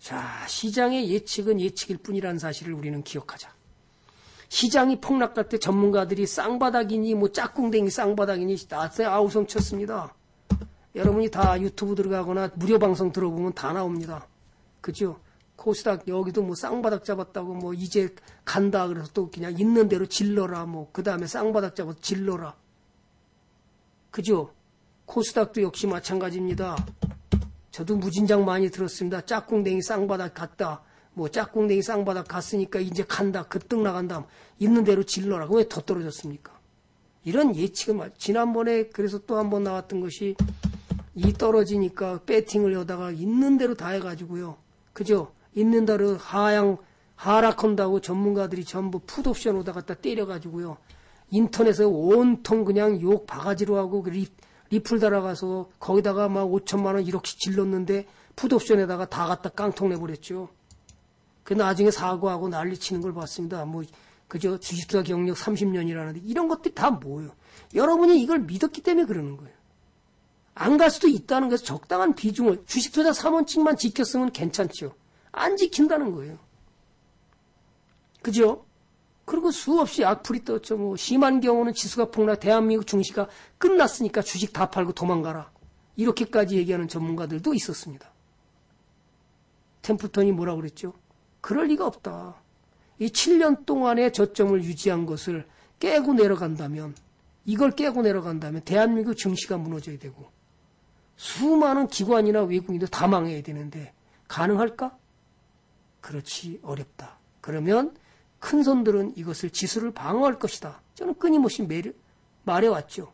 자, 시장의 예측은 예측일 뿐이라는 사실을 우리는 기억하자. 시장이 폭락할 때 전문가들이 쌍바닥이니 뭐 짝꿍댕이 쌍바닥이니 나한테 아우성 쳤습니다. 여러분이 다 유튜브 들어가거나 무료 방송 들어보면 다 나옵니다. 그죠? 코스닥 여기도 뭐 쌍바닥 잡았다고 뭐 이제 간다 그래서 또 그냥 있는 대로 질러라 뭐 그 다음에 쌍바닥 잡아서 질러라. 그죠? 코스닥도 역시 마찬가지입니다. 저도 무진장 많이 들었습니다. 짝꿍댕이 쌍바닥 갔다. 뭐 짝꿍댕이 쌍바닥 갔으니까 이제 간다. 급등 나간다. 있는 대로 질러라. 왜 더 떨어졌습니까? 이런 예측은 지난번에 그래서 또 한 번 나왔던 것이 이 떨어지니까 배팅을 여다가 있는 대로 다 해가지고요. 그죠? 있는 대로 하향, 하락한다고 전문가들이 전부 풋옵션 오다 갔다 때려가지고요. 인터넷에 온통 그냥 욕 바가지로 하고 리, 리플 달아가서 거기다가 막 오천만 원 이렇게 질렀는데 풋옵션에다가 다 갖다 깡통 내버렸죠. 그 나중에 사과하고 난리 치는 걸 봤습니다. 뭐 그저 주식투자 경력 삼십 년이라는데 이런 것들이 다 뭐예요? 여러분이 이걸 믿었기 때문에 그러는 거예요. 안 갈 수도 있다는 거에서 적당한 비중을 주식투자 삼 원씩만 지켰으면 괜찮죠. 안 지킨다는 거예요. 그죠? 그리고 수없이 악플이 떴죠. 뭐 심한 경우는 지수가 폭락, 대한민국 증시가 끝났으니까 주식 다 팔고 도망가라. 이렇게까지 얘기하는 전문가들도 있었습니다. 템플턴이 뭐라고 그랬죠? 그럴 리가 없다. 이 칠 년 동안의 저점을 유지한 것을 깨고 내려간다면, 이걸 깨고 내려간다면 대한민국 증시가 무너져야 되고 수많은 기관이나 외국인도 다 망해야 되는데 가능할까? 그렇지, 어렵다. 그러면 큰 손들은 이것을 지수를 방어할 것이다. 저는 끊임없이 매일 말해왔죠.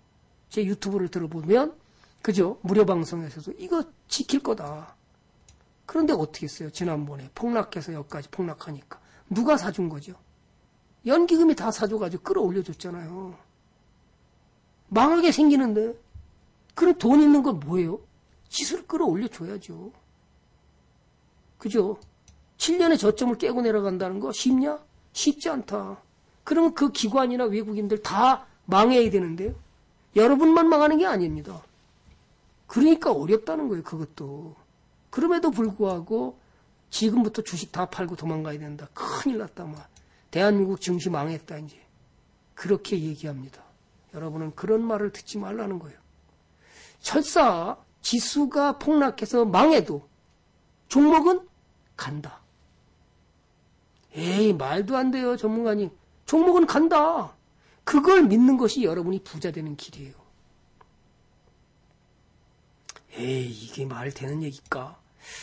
제 유튜브를 들어보면 그죠? 무료 방송에서도 이거 지킬 거다. 그런데 어떻게 했어요? 지난번에 폭락해서 여기까지 폭락하니까 누가 사준 거죠? 연기금이 다 사줘가지고 끌어올려줬잖아요. 망하게 생기는데 그럼 돈 있는 건 뭐예요? 지수를 끌어올려줘야죠. 그죠? 칠 년의 저점을 깨고 내려간다는 거 쉽냐? 쉽지 않다. 그러면 그 기관이나 외국인들 다 망해야 되는데요. 여러분만 망하는 게 아닙니다. 그러니까 어렵다는 거예요. 그것도. 그럼에도 불구하고 지금부터 주식 다 팔고 도망가야 된다. 큰일 났다. 막. 대한민국 증시 망했다. 이제 그렇게 얘기합니다. 여러분은 그런 말을 듣지 말라는 거예요. 설사 지수가 폭락해서 망해도 종목은 간다. 에이, 말도 안 돼요, 전문가님. 종목은 간다. 그걸 믿는 것이 여러분이 부자 되는 길이에요. 에이, 이게 말 되는 얘기일까?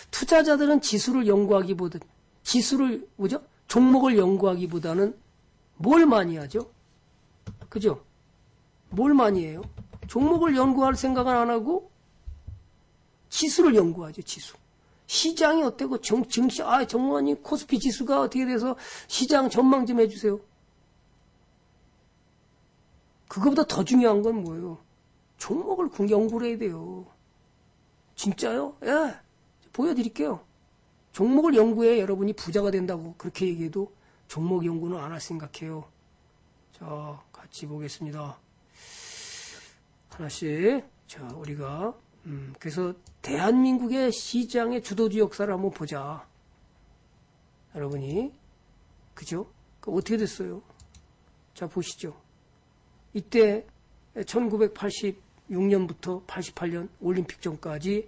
투자자들은 지수를 연구하기보다, 지수를, 뭐죠? 종목을 연구하기보다는 뭘 많이 하죠? 그죠? 뭘 많이 해요? 종목을 연구할 생각은 안 하고 지수를 연구하죠, 지수. 시장이 어때고, 정, 증시, 아, 정원이 코스피 지수가 어떻게 돼서 시장 전망 좀 해주세요. 그거보다 더 중요한 건 뭐예요? 종목을 연구를 해야 돼요. 진짜요? 예. 보여드릴게요. 종목을 연구해 여러분이 부자가 된다고 그렇게 얘기해도 종목 연구는 안 할 생각해요. 자, 같이 보겠습니다. 하나씩. 자, 우리가 음, 그래서 대한민국의 시장의 주도주 역사를 한번 보자. 여러분이 그죠? 그 어떻게 됐어요? 자, 보시죠. 이때 천구백팔십육 년부터 팔십팔 년 올림픽 전까지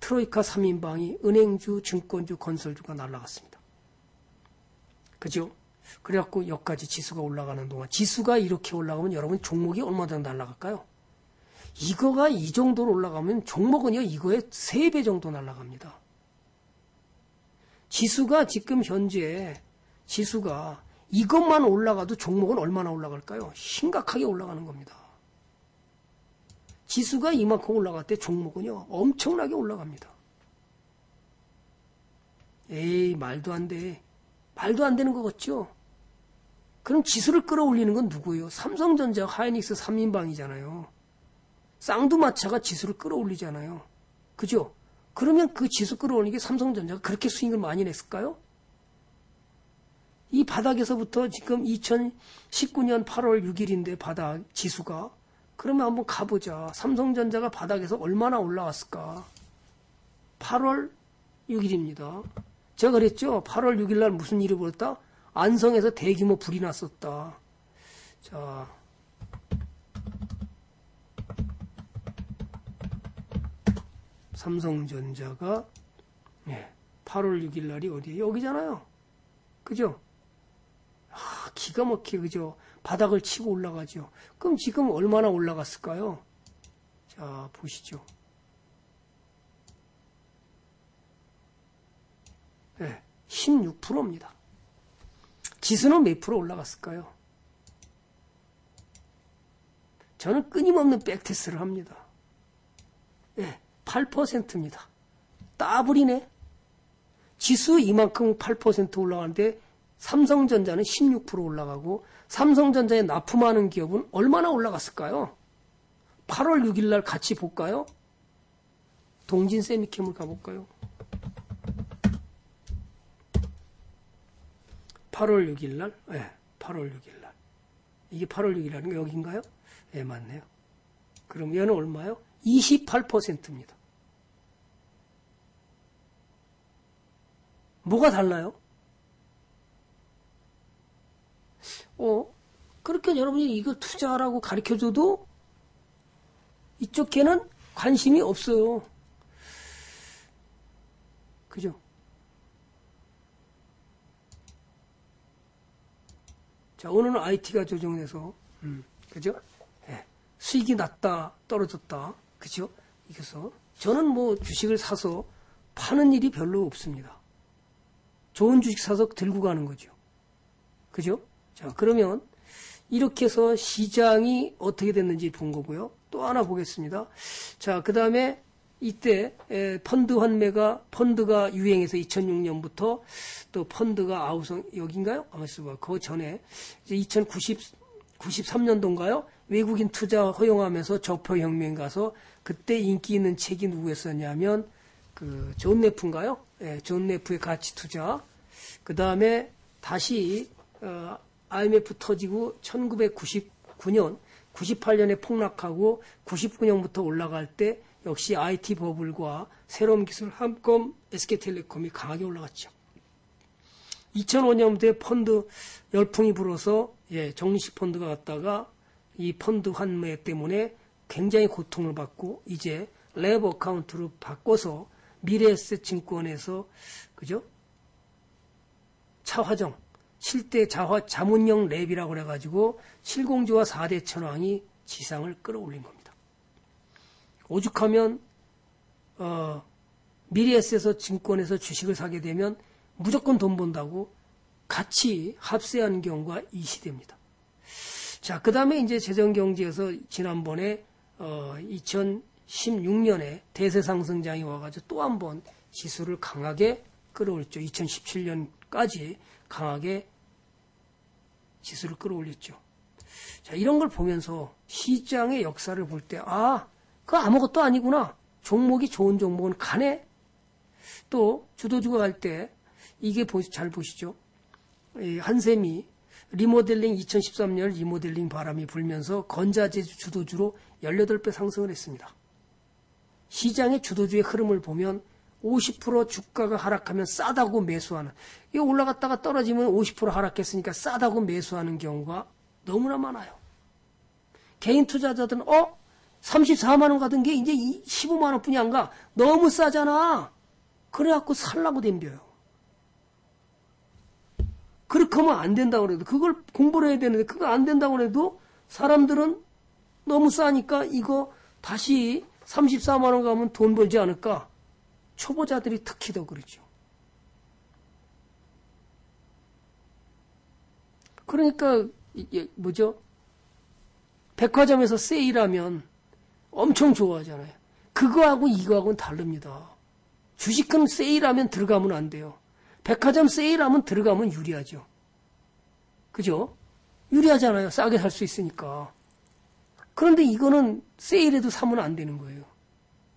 트로이카 삼 인방이 은행주, 증권주, 건설주가 날아갔습니다. 그죠? 그래갖고 여기까지 지수가 올라가는 동안, 지수가 이렇게 올라가면 여러분 종목이 얼마나 날아갈까요? 이거가 이 정도로 올라가면 종목은요, 이거의 세 배 정도 날아갑니다. 지수가 지금 현재, 지수가 이것만 올라가도 종목은 얼마나 올라갈까요? 심각하게 올라가는 겁니다. 지수가 이만큼 올라갈 때 종목은요, 엄청나게 올라갑니다. 에이, 말도 안 돼. 말도 안 되는 것 같죠? 그럼 지수를 끌어올리는 건 누구예요? 삼성전자, 하이닉스 삼 인방이잖아요. 쌍두마차가 지수를 끌어올리잖아요. 그죠? 그러면 그 지수 끌어올리는 게 삼성전자가 그렇게 수익을 많이 냈을까요? 이 바닥에서부터 지금 이천십구 년 팔 월 육 일인데 바닥 지수가. 그러면 한번 가보자. 삼성전자가 바닥에서 얼마나 올라왔을까? 팔 월 육 일입니다. 제가 그랬죠? 팔 월 육 일 날 무슨 일이 벌었다? 안성에서 대규모 불이 났었다. 자, 삼성전자가 팔 월 육 일 날이 어디에요? 여기잖아요. 그죠? 아, 기가 막히게 그죠? 바닥을 치고 올라가죠. 그럼 지금 얼마나 올라갔을까요? 자, 보시죠. 네, 십육 퍼센트입니다. 지수는 몇 프로 올라갔을까요? 저는 끊임없는 백테스트를 합니다. 네. 팔 퍼센트입니다. 따블이네. 지수 이만큼 팔 퍼센트 올라가는데 삼성전자는 십육 퍼센트 올라가고 삼성전자에 납품하는 기업은 얼마나 올라갔을까요? 팔월 육일 날 같이 볼까요? 동진 세미캠을 가볼까요? 팔월 육일 날? 네, 팔월 육일 날. 이게 팔월 육일이라는 게 여기인가요? 예, 네, 맞네요. 그럼 얘는 얼마요? 이십팔 퍼센트입니다. 뭐가 달라요? 어, 그렇게 여러분이 이거 투자하라고 가르쳐줘도 이쪽 걔는 관심이 없어요. 그죠? 자, 오늘은 아이티가 조정돼서, 음, 그죠? 예, 수익이 낮다, 떨어졌다. 그죠? 그래서 저는 뭐 주식을 사서 파는 일이 별로 없습니다. 좋은 주식 사서 들고 가는 거죠. 그죠? 자, 그러면 이렇게 해서 시장이 어떻게 됐는지 본 거고요. 또 하나 보겠습니다. 자, 그 다음에 이때 펀드 환매가, 펀드가 유행해서 이천육 년부터 또 펀드가 아우성, 여기인가요? 아마 있어봐. 그 전에 이제 이천구십삼 년도인가요? 외국인 투자 허용하면서 저표혁명 가서 그때 인기 있는 책이 누구였었냐면 그 존 레프인가요? 예, 존 레프의 가치 투자. 그 다음에 다시 어, 아이엠에프 터지고 천구백구십구 년, 구십팔 년에 폭락하고 구십구 년부터 올라갈 때 역시 아이티 버블과 새로운 기술 한검 에스케이텔레콤이 강하게 올라갔죠. 이천오 년도에 펀드 열풍이 불어서 예, 정식 펀드가 갔다가 이 펀드 환매 때문에 굉장히 고통을 받고 이제 랩 어카운트로 바꿔서 미래에셋증권에서 그죠? 차화정 칠 대 자화, 자문형 랩이라고 그래가지고 칠공주와 사 대 천왕이 지상을 끌어올린 겁니다. 오죽하면 어, 미래에셋 증권에서 주식을 사게 되면 무조건 돈 번다고 같이 합세하는 경우가 이 시대입니다. 자, 그 다음에 이제 재정경제에서 지난번에 어, 이천십육 년에 대세 상승장이 와가지고 또 한 번 지수를 강하게 끌어올렸죠. 이천십칠 년까지 강하게 지수를 끌어올렸죠. 자, 이런 걸 보면서 시장의 역사를 볼 때, 아, 그거 아무것도 아니구나. 종목이 좋은 종목은 가네. 또, 주도주가 갈 때, 이게 보시, 잘 보시죠. 이 한샘이 리모델링 이천십삼 년 리모델링 바람이 불면서 건자재 주도주로 열여덟 배 상승을 했습니다. 시장의 주도주의 흐름을 보면 오십 퍼센트 주가가 하락하면 싸다고 매수하는, 이게 올라갔다가 떨어지면 오십 퍼센트 하락했으니까 싸다고 매수하는 경우가 너무나 많아요. 개인 투자자들은 어? 삼십사만 원 가던 게 이제 십오만 원 뿐이 안 가. 너무 싸잖아. 그래갖고 살라고 덤벼요. 그렇게 하면 안 된다고 해도, 그걸 공부를 해야 되는데 그거 안 된다고 해도 사람들은 너무 싸니까 이거 다시 삼십사만 원 가면 돈 벌지 않을까. 초보자들이 특히 더 그러죠. 그러니까 이게 뭐죠? 백화점에서 세일하면 엄청 좋아하잖아요. 그거하고 이거하고는 다릅니다. 주식은 세일하면 들어가면 안 돼요. 백화점 세일하면 들어가면 유리하죠. 그죠? 유리하잖아요. 싸게 살 수 있으니까. 그런데 이거는 세일해도 사면 안 되는 거예요.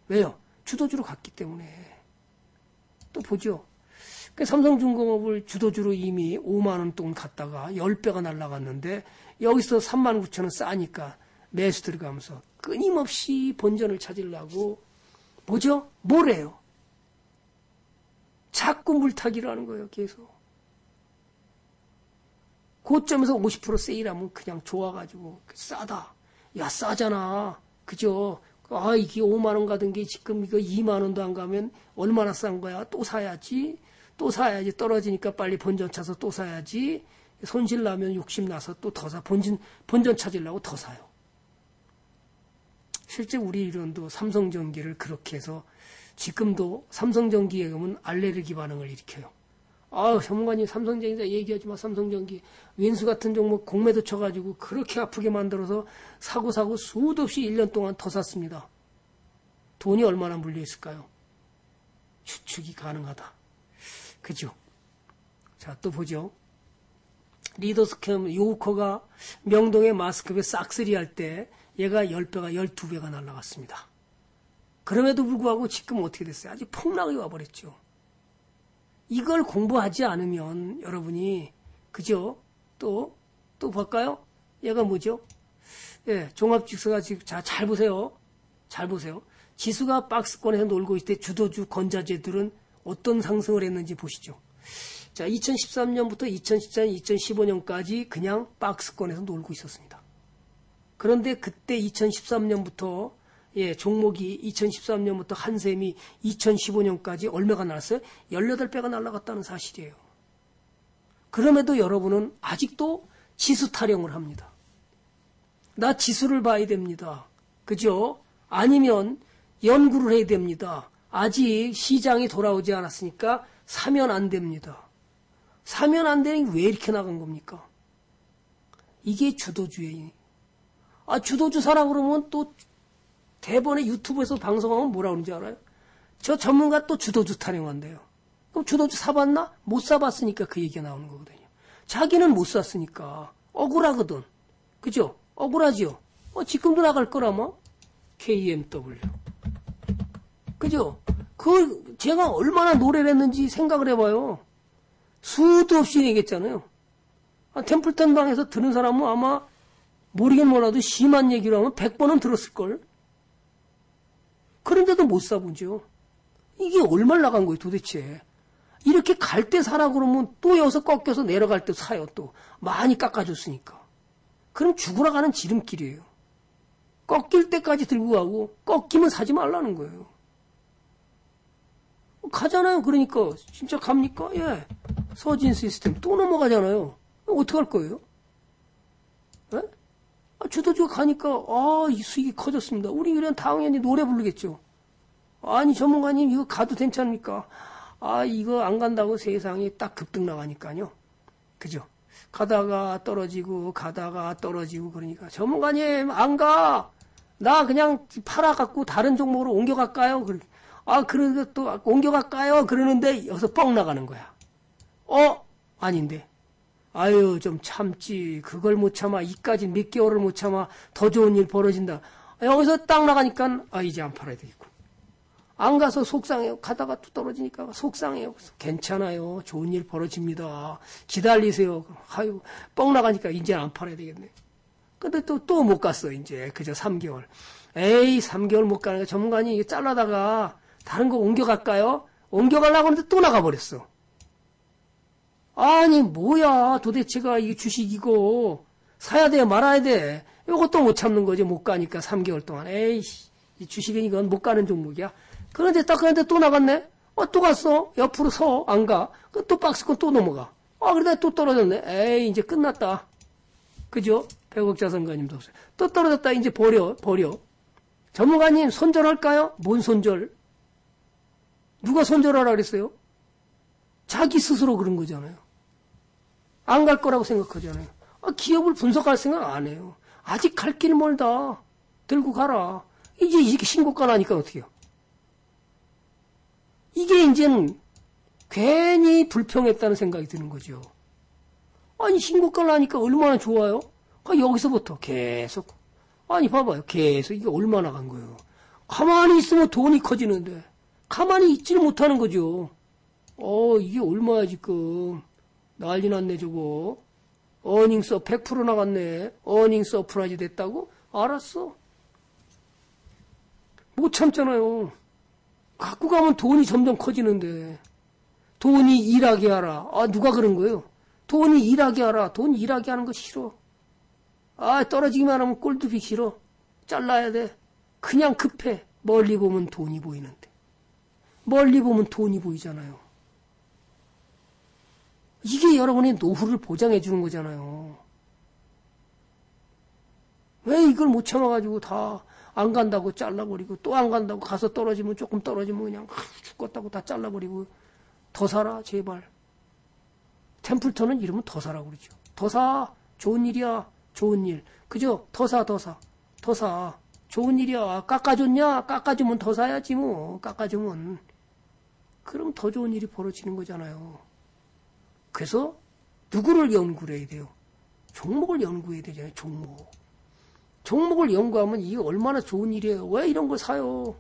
왜요? 주도주로 갔기 때문에. 또 보죠. 삼성중공업을 주도주로 이미 오만 원 동안 갔다가 십 배가 날라갔는데 여기서 삼만 구천 원 싸니까 매수 들어가면서 끊임없이 본전을 찾으려고 뭐죠? 뭐래요? 자꾸 물타기를 하는 거예요. 계속. 고점에서 오십 퍼센트 세일하면 그냥 좋아가지고 싸다. 야, 싸잖아. 그죠? 아, 이게 오만 원 가던 게 지금 이거 이만 원도 안 가면 얼마나 싼 거야? 또 사야지. 또 사야지. 떨어지니까 빨리 본전 차서 또 사야지. 손실 나면 욕심 나서 또 더 사. 본전, 본전 찾으려고 더 사요. 실제 우리 이론도 삼성전기를 그렇게 해서 지금도 삼성전기에 가면 알레르기 반응을 일으켜요. 아, 전문가님 삼성전기다 얘기하지 마. 삼성전기. 왼수 같은 종목 공매도 쳐가지고 그렇게 아프게 만들어서 사고 사고 수도 없이 일 년 동안 더 샀습니다. 돈이 얼마나 물려있을까요? 추측이 가능하다. 그죠? 자, 또 보죠. 리더스캠 요커가 명동의 마스크에 싹쓸이 할 때 얘가 십 배가 열두 배가 날라갔습니다. 그럼에도 불구하고 지금 어떻게 됐어요? 아주 폭락이 와버렸죠. 이걸 공부하지 않으면 여러분이 그죠? 또, 또 볼까요? 얘가 뭐죠? 예, 종합지수가 지금 자, 잘 보세요. 잘 보세요. 지수가 박스권에서 놀고 있을 때 주도주 건자재들은 어떤 상승을 했는지 보시죠. 자, 이천십삼 년부터 이천십사 년, 이천십오 년까지 그냥 박스권에서 놀고 있었습니다. 그런데 그때 이천십삼 년부터 예, 종목이 이천십삼 년부터 한샘이 이천십오 년까지 얼마가 날았어요? 열여덟 배가 날아갔다는 사실이에요. 그럼에도 여러분은 아직도 지수 타령을 합니다. 나 지수를 봐야 됩니다. 그죠? 아니면 연구를 해야 됩니다. 아직 시장이 돌아오지 않았으니까 사면 안 됩니다. 사면 안 되는 게 왜 이렇게 나간 겁니까? 이게 주도주의. 아, 주도주 사라 그러면 또 대번에 유튜브에서 방송하면 뭐라 그러는지 알아요? 저 전문가 또 주도주 타령한대요. 그럼 주도주 사봤나? 못 사봤으니까 그 얘기가 나오는 거거든요. 자기는 못 샀으니까 억울하거든. 그죠? 억울하지요? 어, 지금도 나갈 거라마? 케이엠더블유. 그죠? 그, 제가 얼마나 노래를 했는지 생각을 해봐요. 수도 없이 얘기했잖아요. 아, 템플턴 방에서 들은 사람은 아마 모르긴 몰라도 심한 얘기로 하면 백 번은 들었을걸? 그런데도 못 사보죠. 이게 얼마나 나간 거예요, 도대체. 이렇게 갈 때 사라 그러면 또 여기서 꺾여서 내려갈 때 사요, 또. 많이 깎아줬으니까. 그럼 죽으러 가는 지름길이에요. 꺾일 때까지 들고 가고 꺾이면 사지 말라는 거예요. 가잖아요. 그러니까 진짜 갑니까? 예. 서진 시스템 또 넘어가잖아요. 어떡할 거예요? 예? 아, 주도주가 가니까 아, 이 수익이 커졌습니다. 우리 그냥 당연히 노래 부르겠죠. 아니 전문가님 이거 가도 괜찮습니까? 아, 이거 안 간다고 세상이 딱 급등나가니까요. 그죠? 가다가 떨어지고 가다가 떨어지고 그러니까 전문가님 안 가. 나 그냥 팔아갖고 다른 종목으로 옮겨갈까요? 아 그래서 또 옮겨갈까요? 그러는데 여기서 뻥 나가는 거야. 어? 아닌데. 아유 좀 참지. 그걸 못 참아. 이까지 몇 개월을 못 참아. 더 좋은 일 벌어진다. 여기서 딱 나가니까 아 이제 안 팔아야 되겠고. 안 가서 속상해요. 가다가 또 떨어지니까 속상해요. 괜찮아요. 좋은 일 벌어집니다. 기다리세요. 아유, 뻥 나가니까 이제 안 팔아야 되겠네. 근데 또, 또 못 갔어, 이제. 그저 삼 개월. 에이, 삼 개월 못 가니까 전문가님 이거 잘라다가 다른 거 옮겨갈까요? 옮겨가려고 하는데 또 나가버렸어. 아니, 뭐야. 도대체가 이게 주식이고. 사야 돼, 말아야 돼. 이것도 못 참는 거지. 못 가니까 삼 개월 동안. 에이씨, 이 주식은 이건 못 가는 종목이야. 그런데 딱 그런데 또 나갔네? 어, 또 갔어. 옆으로 서. 안 가. 또 박스권 또 넘어가. 아, 그러다 또 떨어졌네. 에이, 이제 끝났다. 그죠? 백억 자산가님도 없어요. 또 떨어졌다. 이제 버려, 버려. 전문가님, 손절할까요? 뭔 손절? 누가 손절하라 그랬어요? 자기 스스로 그런 거잖아요. 안 갈 거라고 생각하잖아요. 아, 기업을 분석할 생각 안 해요. 아직 갈 길 멀다. 들고 가라. 이제 이렇게 신고가 나니까 어떻게 해요? 이게 이제는 괜히 불평했다는 생각이 드는 거죠. 아니 신고가를 하니까 얼마나 좋아요? 아, 여기서부터 계속 아니 봐봐요. 계속 이게 얼마나 간 거예요. 가만히 있으면 돈이 커지는데 가만히 있지를 못하는 거죠. 어 이게 얼마야 지금. 난리 났네 저거. 어닝서 백 퍼센트 나갔네. 어닝 서프라이즈 됐다고? 알았어. 못 참잖아요. 갖고 가면 돈이 점점 커지는데 돈이 일하게 하라. 아 누가 그런 거예요? 돈이 일하게 하라. 돈 일하게 하는 거 싫어. 아 떨어지기만 하면 꼴두기 싫어. 잘라야 돼. 그냥 급해. 멀리 보면 돈이 보이는데. 멀리 보면 돈이 보이잖아요. 이게 여러분의 노후를 보장해 주는 거잖아요. 왜 이걸 못 참아가지고 다 안 간다고 잘라버리고 또 안 간다고 가서 떨어지면 조금 떨어지면 그냥 죽겠다고 다 잘라버리고 더 사라 제발. 템플턴은 이러면 더 사라고 그러죠. 더 사. 좋은 일이야. 좋은 일. 그죠? 더 사. 더 사. 더 사. 좋은 일이야. 깎아줬냐? 깎아주면 더 사야지 뭐. 깎아주면. 그럼 더 좋은 일이 벌어지는 거잖아요. 그래서 누구를 연구를 해야 돼요? 종목을 연구해야 되잖아요. 종목. 종목을 연구하면 이게 얼마나 좋은 일이에요. 왜 이런 걸 사요?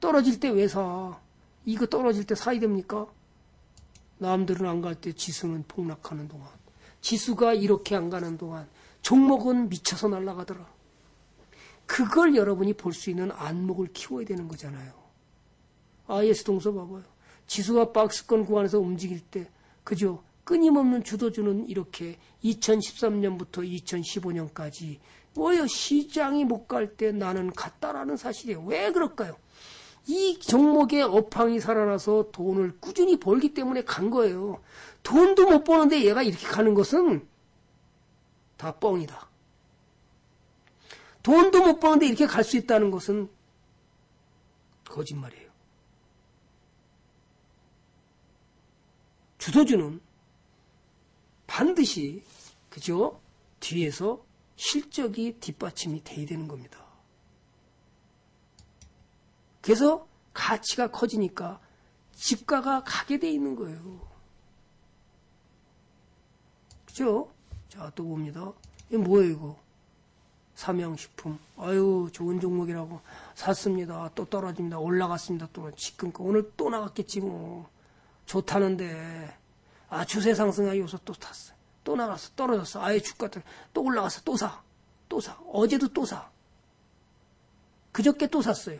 떨어질 때 왜 사? 이거 떨어질 때 사야 됩니까? 남들은 안 갈 때 지수는 폭락하는 동안, 지수가 이렇게 안 가는 동안 종목은 미쳐서 날아가더라. 그걸 여러분이 볼 수 있는 안목을 키워야 되는 거잖아요. 아이에스 동서 봐봐요. 지수가 박스권 구간에서 움직일 때, 그죠? 끊임없는 주도주는 이렇게 이천십삼 년부터 이천십오 년까지 뭐요? 시장이 못 갈 때 나는 갔다라는 사실이에요. 왜 그럴까요? 이 종목의 업황이 살아나서 돈을 꾸준히 벌기 때문에 간 거예요. 돈도 못 버는데 얘가 이렇게 가는 것은 다 뻥이다. 돈도 못 버는데 이렇게 갈 수 있다는 것은 거짓말이에요. 주도주는 반드시, 그죠? 뒤에서 실적이 뒷받침이 돼야 되는 겁니다. 그래서 가치가 커지니까 집가가 가게 돼 있는 거예요. 그죠? 자, 또 봅니다. 이게 뭐예요, 이거? 삼양식품. 아유, 좋은 종목이라고 샀습니다. 또 떨어집니다. 올라갔습니다. 또 지금 오늘 또 나갔겠지 뭐. 좋다는데. 아, 추세 상승하기 위해서 또 탔어. 또 나갔어. 떨어졌어. 아예 주가 떨어졌어. 또 올라갔어. 또 사. 또 사. 어제도 또 사. 그저께 또 샀어요.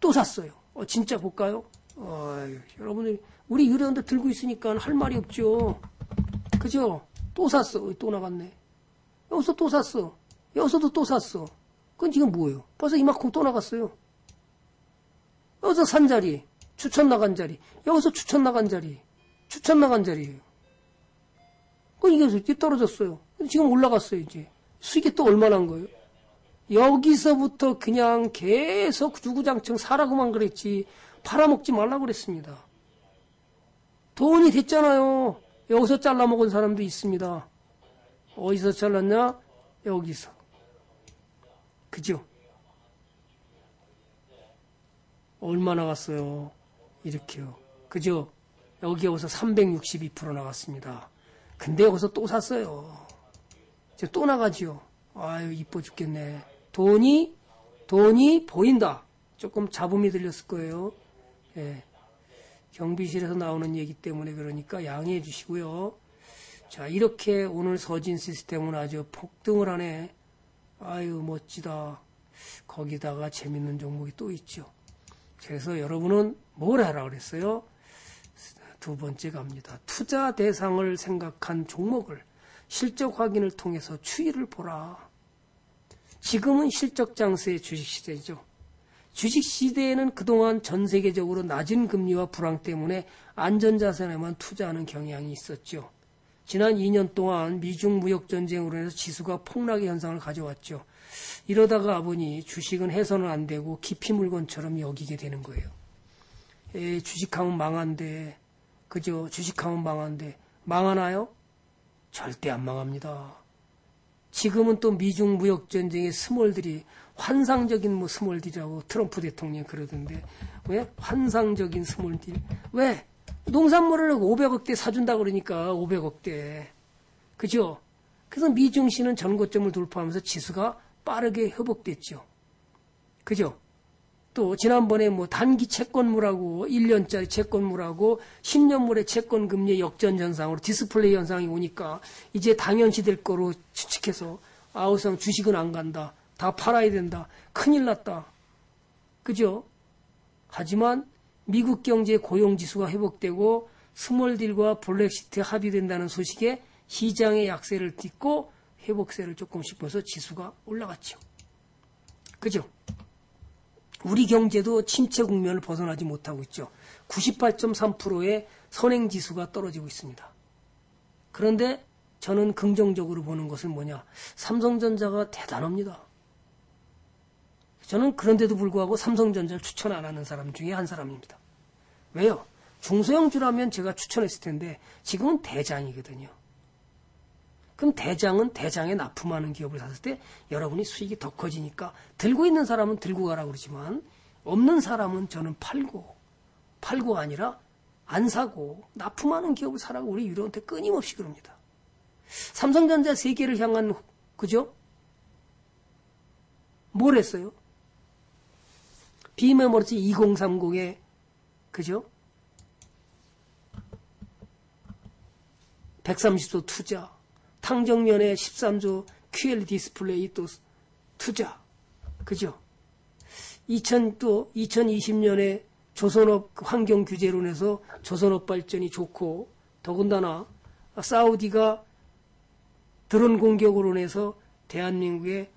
또 샀어요. 어, 진짜 볼까요? 어이, 여러분들 우리 유료원들 들고 있으니까 할 말이 없죠. 그죠? 또 샀어. 또 나갔네. 여기서 또 샀어. 여기서도 또 샀어. 그건 지금 뭐예요? 벌써 이만큼 또 나갔어요. 여기서 산 자리, 추천 나간 자리, 여기서 추천 나간 자리, 추천 나간 자리예요. 그건 이게 이렇게 떨어졌어요. 지금 올라갔어요. 이제 수익이 또 얼마나 한 거예요? 여기서부터 그냥 계속 주구장창 사라고만 그랬지 팔아먹지 말라고 그랬습니다. 돈이 됐잖아요. 여기서 잘라먹은 사람도 있습니다. 어디서 잘랐냐? 여기서. 그죠? 얼마 나갔어요? 이렇게요. 그죠? 여기 여기서 삼백육십이 퍼센트 나갔습니다. 근데 여기서 또 샀어요. 이제 또 나가지요. 아유, 이뻐 죽겠네. 돈이, 돈이 보인다. 조금 잡음이 들렸을 거예요. 예. 경비실에서 나오는 얘기 때문에 그러니까 양해해 주시고요. 자, 이렇게 오늘 서진 시스템은 아주 폭등을 하네. 아유, 멋지다. 거기다가 재밌는 종목이 또 있죠. 그래서 여러분은 뭘 하라고 그랬어요? 두 번째 갑니다. 투자 대상을 생각한 종목을 실적 확인을 통해서 추이를 보라. 지금은 실적 장세의 주식시대죠. 주식시대에는 그동안 전 세계적으로 낮은 금리와 불황 때문에 안전자산에만 투자하는 경향이 있었죠. 지난 이 년 동안 미중 무역전쟁으로 인해서 지수가 폭락의 현상을 가져왔죠. 이러다가 보니 주식은 해서는 안 되고 기피 물건처럼 여기게 되는 거예요. 에이, 주식하면 망한데, 그죠? 주식하면 망한데, 망하나요? 절대 안 망합니다. 지금은 또 미중 무역전쟁의 스몰들이 환상적인 뭐 스몰딜이라고 트럼프 대통령이 그러던데, 왜? 환상적인 스몰딜. 왜? 농산물을 오백억대 사준다 그러니까 오백억대. 그죠? 그래서 미중시는 전고점을 돌파하면서 지수가 빠르게 회복됐죠. 그죠? 또 지난번에 뭐 단기 채권물하고 일 년짜리 채권물하고 십 년물의 채권금리의 역전현상으로 디스플레이 현상이 오니까 이제 당연시 될 거로 추측해서 아우상 주식은 안 간다. 다 팔아야 된다. 큰일 났다. 그죠? 하지만 미국 경제 고용지수가 회복되고 스몰딜과 블랙시트에 합의된다는 소식에 시장의 약세를 딛고 회복세를 조금씩 보여서 지수가 올라갔죠. 그죠? 우리 경제도 침체 국면을 벗어나지 못하고 있죠. 구십팔 점 삼 퍼센트의 선행지수가 떨어지고 있습니다. 그런데 저는 긍정적으로 보는 것은 뭐냐. 삼성전자가 대단합니다. 저는 그런데도 불구하고 삼성전자를 추천 안 하는 사람 중에 한 사람입니다. 왜요? 중소형주라면 제가 추천했을 텐데 지금은 대장이거든요. 그럼 대장은 대장에 납품하는 기업을 샀을 때 여러분이 수익이 더 커지니까 들고 있는 사람은 들고 가라고 그러지만 없는 사람은 저는 팔고, 팔고 아니라 안 사고 납품하는 기업을 사라고 우리 유료한테 끊임없이 그럽니다. 삼성전자 세계를 향한, 그죠? 뭘 했어요? 비메모리 이공삼공에, 그죠? 백삼십조 투자, 탕정면에 십삼조 큐엘 디스플레이 또 투자, 그죠? 이천 또 이천이십년에 조선업 환경 규제로 인해서 조선업 발전이 좋고, 더군다나 사우디가 드론 공격으로 인해서 대한민국의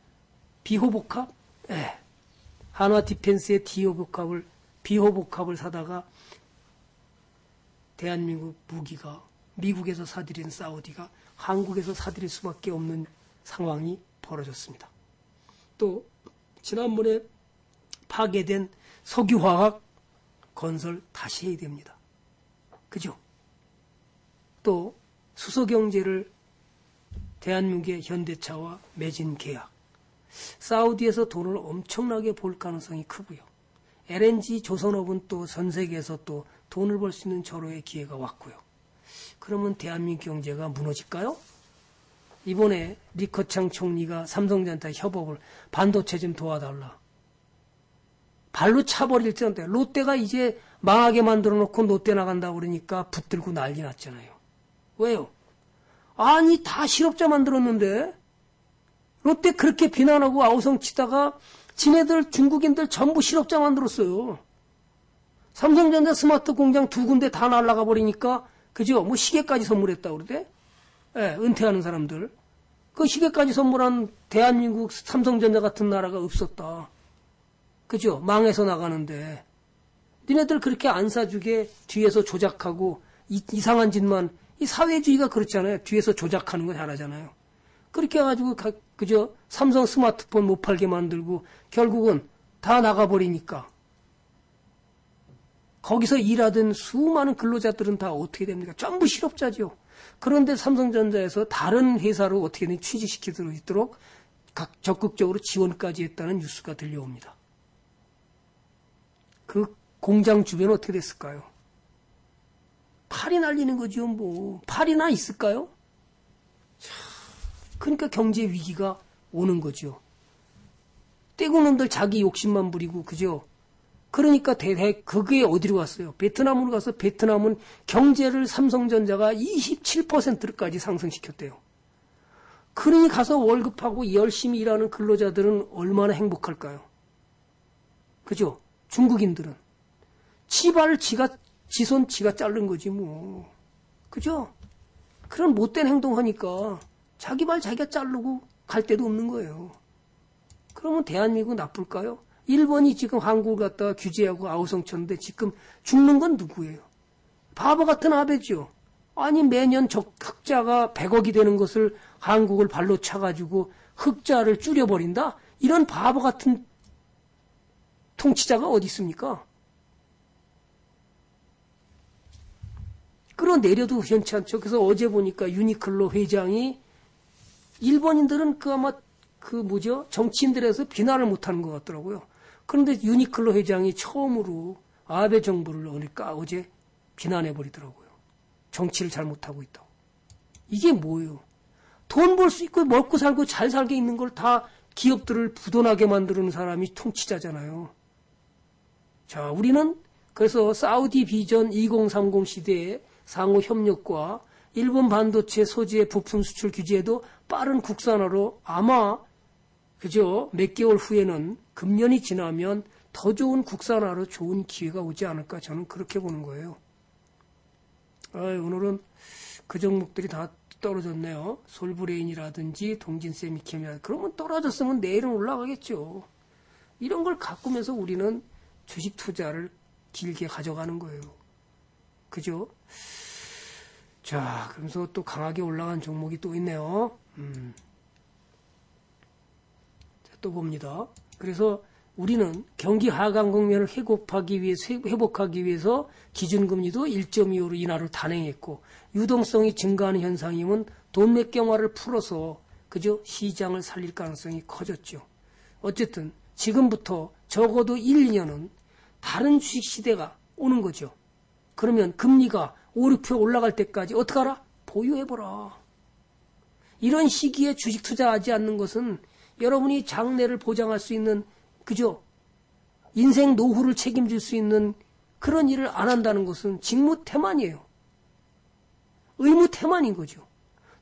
비호복합, 예, 한화 디펜스의 디호복합을 비호복합을 사다가 대한민국 무기가 미국에서 사들인 사우디가 한국에서 사들일 수밖에 없는 상황이 벌어졌습니다. 또 지난번에 파괴된 석유화학 건설 다시 해야 됩니다. 그죠? 또 수소경제를 대한민국의 현대차와 매진 계약, 사우디에서 돈을 엄청나게 벌 가능성이 크고요. 엘엔지 조선업은 또 전세계에서 또 돈을 벌 수 있는 절호의 기회가 왔고요. 그러면 대한민국 경제가 무너질까요? 이번에 리커창 총리가 삼성전자 협업을 반도체 좀 도와달라. 발로 차버릴 때인데 롯데가 이제 망하게 만들어 놓고 롯데 나간다고 그러니까 붙들고 난리 났잖아요. 왜요? 아니 다 실업자 만들었는데 롯데 그렇게 비난하고 아우성 치다가 지네들 중국인들 전부 실업자 만들었어요. 삼성전자 스마트 공장 두 군데 다 날아가 버리니까, 그죠? 뭐 시계까지 선물했다고 그러대? 예, 은퇴하는 사람들. 그 시계까지 선물한 대한민국 삼성전자 같은 나라가 없었다. 그죠? 망해서 나가는데. 니네들 그렇게 안 사주게 뒤에서 조작하고 이, 이상한 짓만, 이 사회주의가 그렇잖아요. 뒤에서 조작하는 거 잘하잖아요. 그렇게 해가지고, 가, 그죠? 삼성 스마트폰 못 팔게 만들고, 결국은 다 나가버리니까. 거기서 일하던 수많은 근로자들은 다 어떻게 됩니까? 전부 실업자죠. 그런데 삼성전자에서 다른 회사로 어떻게든 취직시킬 수 있도록 각 적극적으로 지원까지 했다는 뉴스가 들려옵니다. 그 공장 주변은 어떻게 됐을까요? 팔이 날리는 거죠, 뭐. 팔이나 있을까요? 그러니까 경제 위기가 오는 거죠. 떼구놈들 자기 욕심만 부리고, 그죠? 그러니까 대략 그게 어디로 갔어요? 베트남으로 가서 베트남은 경제를 삼성전자가 이십칠 퍼센트까지 상승시켰대요. 그러니 가서 월급하고 열심히 일하는 근로자들은 얼마나 행복할까요? 그죠? 중국인들은. 치발 지가, 지손 지가 자른 거지 뭐. 그죠? 그런 못된 행동하니까 자기 발 자기가 자르고 갈 데도 없는 거예요. 그러면 대한민국 나쁠까요? 일본이 지금 한국을 갖다가 규제하고 아우성 쳤는데 지금 죽는 건 누구예요? 바보 같은 아베죠. 아니 매년 적 흑자가 백억이 되는 것을 한국을 발로 차가지고 흑자를 줄여버린다? 이런 바보 같은 통치자가 어디 있습니까? 끌어내려도 현치 않죠. 그래서 어제 보니까 유니클로 회장이 일본인들은 그 아마 그 뭐죠? 정치인들에서 비난을 못하는 것 같더라고요. 그런데 유니클로 회장이 처음으로 아베 정부를 오니까 어제 비난해버리더라고요. 정치를 잘 못하고 있다고. 이게 뭐예요? 돈 벌 수 있고 먹고 살고 잘 살게 있는 걸 다 기업들을 부도나게 만드는 사람이 통치자잖아요. 자, 우리는 그래서 사우디 비전 이공삼공 시대의 상호협력과 일본 반도체 소재 부품 수출 규제도 빠른 국산화로 아마, 그죠? 몇 개월 후에는 금년이 지나면 더 좋은 국산화로 좋은 기회가 오지 않을까 저는 그렇게 보는 거예요. 아이, 오늘은 그 종목들이 다 떨어졌네요. 솔브레인이라든지 동진세미캠이라든지. 그러면 떨어졌으면 내일은 올라가겠죠. 이런 걸 가꾸면서 우리는 주식 투자를 길게 가져가는 거예요. 그죠? 자, 그러면서 또 강하게 올라간 종목이 또 있네요. 음. 자, 또 봅니다. 그래서 우리는 경기 하강 국면을 회복하기 위해, 회복하기 위해서 기준금리도 일 점 이오로 인하를 단행했고, 유동성이 증가하는 현상이면 돈맥 경화를 풀어서, 그죠? 시장을 살릴 가능성이 커졌죠. 어쨌든 지금부터 적어도 일, 이년은 다른 주식 시대가 오는 거죠. 그러면 금리가 오, 육 퍼센트 올라갈 때까지 어떻게 하라? 보유해보라. 이런 시기에 주식 투자하지 않는 것은 여러분이 장래를 보장할 수 있는, 그죠? 인생 노후를 책임질 수 있는 그런 일을 안 한다는 것은 직무태만이에요. 의무태만인 거죠.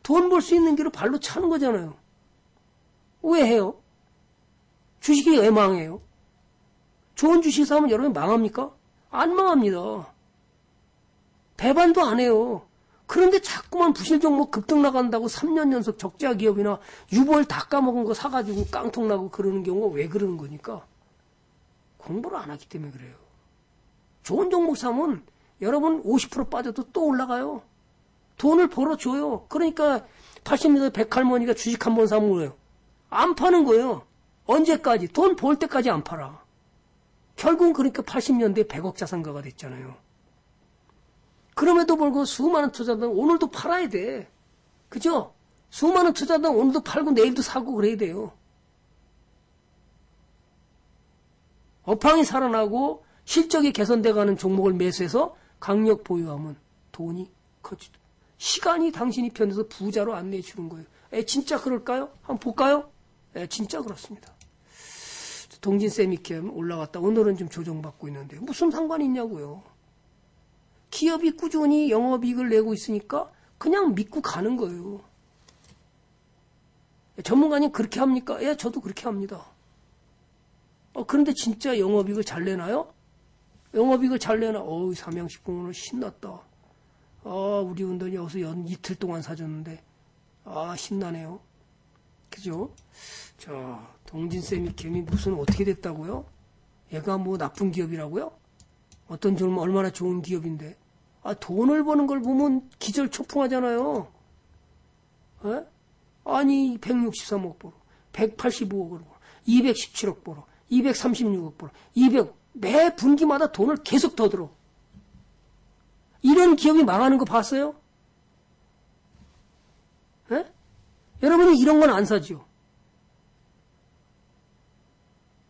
돈 벌 수 있는 길을 발로 차는 거잖아요. 왜 해요? 주식이 왜 망해요? 좋은 주식 사면 여러분이 망합니까? 안 망합니다. 배반도 안 해요. 그런데 자꾸만 부실 종목 급등 나간다고 삼 년 연속 적자 기업이나 유보를 다 까먹은 거 사가지고 깡통 나고 그러는 경우가 왜 그러는 거니까? 공부를 안 하기 때문에 그래요. 좋은 종목 사면 여러분 오십 퍼센트 빠져도 또 올라가요. 돈을 벌어줘요. 그러니까 팔십 년대 백할머니가 주식 한 번 사면 그래요. 안 파는 거예요. 언제까지? 돈 벌 때까지 안 팔아. 결국은 그러니까 팔십 년대 백억 자산가가 됐잖아요. 그럼에도 불구하고 수많은 투자자는 오늘도 팔아야 돼. 그죠? 수많은 투자자는 오늘도 팔고 내일도 사고 그래야 돼요. 업황이 살아나고 실적이 개선돼가는 종목을 매수해서 강력 보유하면 돈이 커지죠. 시간이 당신이 편해서 부자로 안내해 주는 거예요. 에, 진짜 그럴까요? 한번 볼까요? 에, 진짜 그렇습니다. 동진세미캠 올라갔다. 오늘은 좀 조정받고 있는데 무슨 상관이 있냐고요. 기업이 꾸준히 영업이익을 내고 있으니까 그냥 믿고 가는 거예요. 전문가님 그렇게 합니까? 예, 저도 그렇게 합니다. 어, 그런데 진짜 영업이익을 잘 내나요? 영업이익을 잘 내나? 어우, 삼양식품 오늘 신났다. 아, 우리 운동이 여기서 연 이틀 동안 사줬는데 아, 신나네요. 그죠? 자, 동진세미캠이 무슨 어떻게 됐다고요? 얘가 뭐 나쁜 기업이라고요? 어떤 점 얼마나 좋은 기업인데. 아, 돈을 버는 걸 보면 기절초풍하잖아요. 에? 아니, 백육십삼억 벌어, 백팔십오억 벌어, 이백십칠억 벌어, 이백삼십육억 벌어, 이백억. 매 분기마다 돈을 계속 더 들어. 이런 기업이 망하는 거 봤어요? 에? 여러분이 이런 건 안 사죠.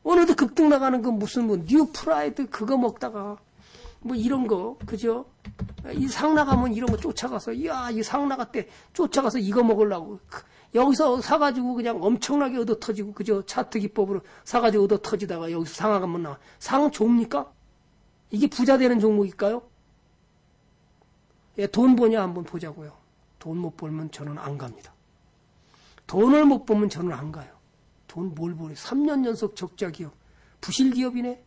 오늘도 급등 나가는 건 무슨 뭐 뉴 프라이드 그거 먹다가 뭐 이런 거, 그죠? 이 상 나가면 이런 거 쫓아가서, 이야, 이 상 나갔대. 쫓아가서 이거 먹으려고. 여기서 사가지고 그냥 엄청나게 얻어 터지고, 그죠? 차트 기법으로 사가지고 얻어 터지다가 여기서 상하가면 나와. 상 좋습니까? 이게 부자 되는 종목일까요? 예, 돈 버냐 한번 보자고요. 돈 못 벌면 저는 안 갑니다. 돈을 못 벌면 저는 안 가요. 돈 뭘 벌어요? 삼 년 연속 적자 기업. 부실 기업이네?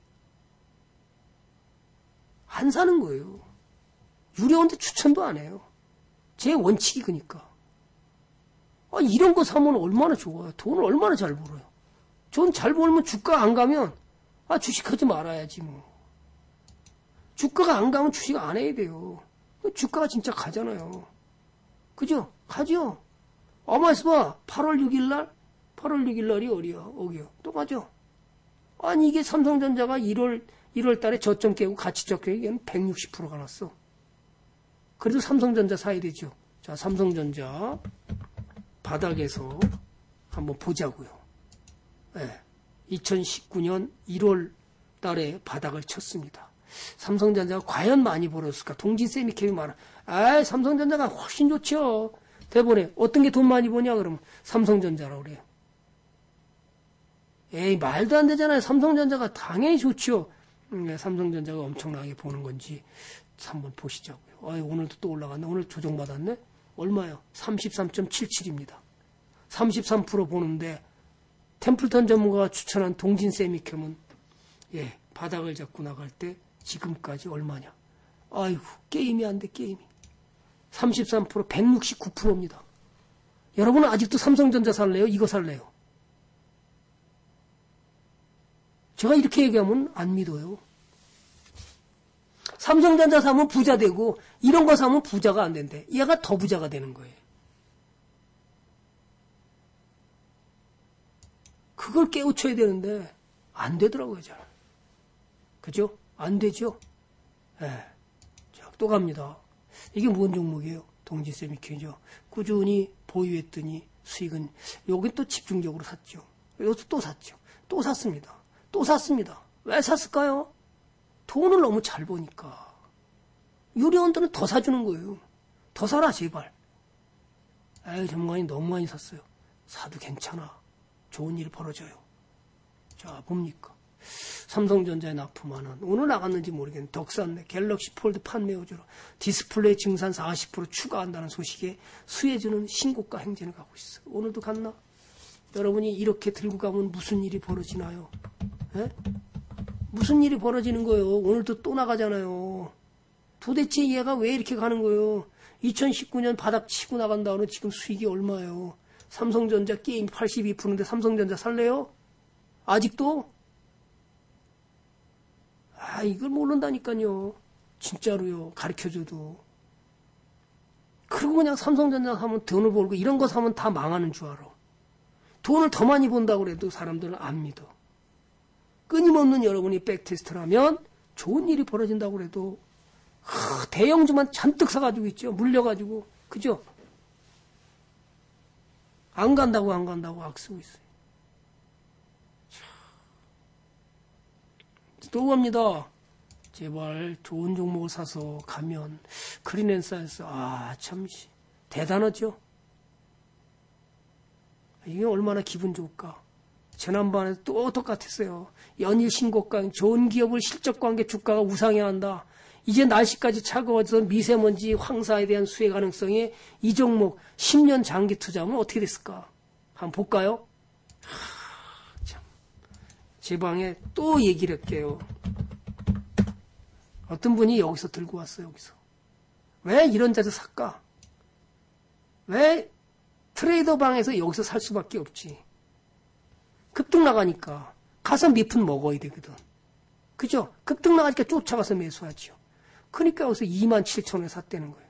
안 사는 거예요. 유료한데 추천도 안 해요. 제 원칙이 그니까. 아, 이런 거 사면 얼마나 좋아요. 돈을 얼마나 잘 벌어요. 전 잘 벌면 주가 안 가면, 아, 주식하지 말아야지 뭐. 주가가 안 가면 주식 안 해야 돼요. 주가가 진짜 가잖아요. 그죠? 가죠? 어마 있어봐. 팔월 육일날? 팔월 육일날이 어디야? 어디야? 또 가죠? 아니, 이게 삼성전자가 일월, 일월 달에 저점 깨고 가치적 계획에는 백육십 퍼센트가 났어. 그래도 삼성전자 사야 되죠. 자, 삼성전자 바닥에서 한번 보자고요. 네. 이천십구년 일월 달에 바닥을 쳤습니다. 삼성전자가 과연 많이 벌었을까? 동진세미캠이 많아. 아, 삼성전자가 훨씬 좋죠. 대본에 어떤 게 돈 많이 버냐? 그러면 삼성전자라고 그래요. 에이, 말도 안 되잖아요. 삼성전자가 당연히 좋죠. 음, 삼성전자가 엄청나게 보는 건지 한번 보시자고요. 아이, 오늘도 또 올라갔네. 오늘 조정받았네. 얼마요? 삼십삼 점 칠칠입니다. 삼십삼 퍼센트 보는데 템플턴 전문가가 추천한 동진세미캠은, 예, 바닥을 잡고 나갈 때 지금까지 얼마냐? 아이고, 게임이 안 돼, 게임이. 삼십삼 퍼센트, 백육십구 퍼센트입니다. 여러분은 아직도 삼성전자 살래요? 이거 살래요? 제가 이렇게 얘기하면 안 믿어요. 삼성전자 사면 부자 되고 이런 거 사면 부자가 안 된대. 얘가 더 부자가 되는 거예요. 그걸 깨우쳐야 되는데 안 되더라고요, 잘. 그죠? 안 되죠? 예. 자, 또 갑니다. 이게 뭔 종목이에요? 동진세미캠이죠. 꾸준히 보유했더니 수익은, 여긴 또 집중적으로 샀죠. 이것도 또 샀죠. 또 샀습니다. 또 샀습니다. 왜 샀을까요? 돈을 너무 잘 버니까. 요리원들은 더 사주는 거예요. 더 사라 제발. 에이 전문가님 너무 많이 샀어요. 사도 괜찮아. 좋은 일 벌어져요. 자 뭡니까? 삼성전자에 납품하는 오늘 나갔는지 모르겠는데 덕산네 갤럭시 폴드 판매 우주로 디스플레이 증산 사십 퍼센트 추가한다는 소식에 수혜주는 신고가 행진을 가고 있어. 오늘도 갔나? 여러분이 이렇게 들고 가면 무슨 일이 벌어지나요? 에? 무슨 일이 벌어지는 거예요? 오늘도 또 나가잖아요. 도대체 얘가 왜 이렇게 가는 거예요? 이천십구 년 바닥 치고 나간 다음에 지금 수익이 얼마예요? 삼성전자 게임 팔십이 퍼센트인데 삼성전자 살래요? 아직도? 아 이걸 모른다니까요. 진짜로요. 가르쳐줘도. 그리고 그냥 삼성전자 사면 돈을 벌고 이런 거 사면 다 망하는 줄 알아. 돈을 더 많이 번다고 해도 사람들은 안 믿어. 끊임없는 여러분이 백테스트를 하면 좋은 일이 벌어진다고 해도 하, 대형주만 잔뜩 사가지고 있죠. 물려가지고. 그죠? 안 간다고 안 간다고 악쓰고 있어요. 또 갑니다. 제발 좋은 종목을 사서 가면 그린앤사이언스 아 참 대단하죠. 이게 얼마나 기분 좋을까. 지난번에 또 똑같았어요. 연일 신고가 좋은 기업을 실적관계 주가가 우상해야 한다. 이제 날씨까지 차가워져서 미세먼지 황사에 대한 수혜 가능성이 이 종목 십 년 장기 투자하면 어떻게 됐을까? 한번 볼까요? 하, 참. 제 방에 또 얘기를 할게요. 어떤 분이 여기서 들고 왔어요. 여기서. 왜 이런 자재 살까? 왜 트레이더 방에서 여기서 살 수밖에 없지? 급등 나가니까 가서 밑은 먹어야 되거든. 그죠? 급등 나가니까 쫓아가서 매수하지요. 그러니까 여기서 이만 칠천 원에 샀다는 거예요.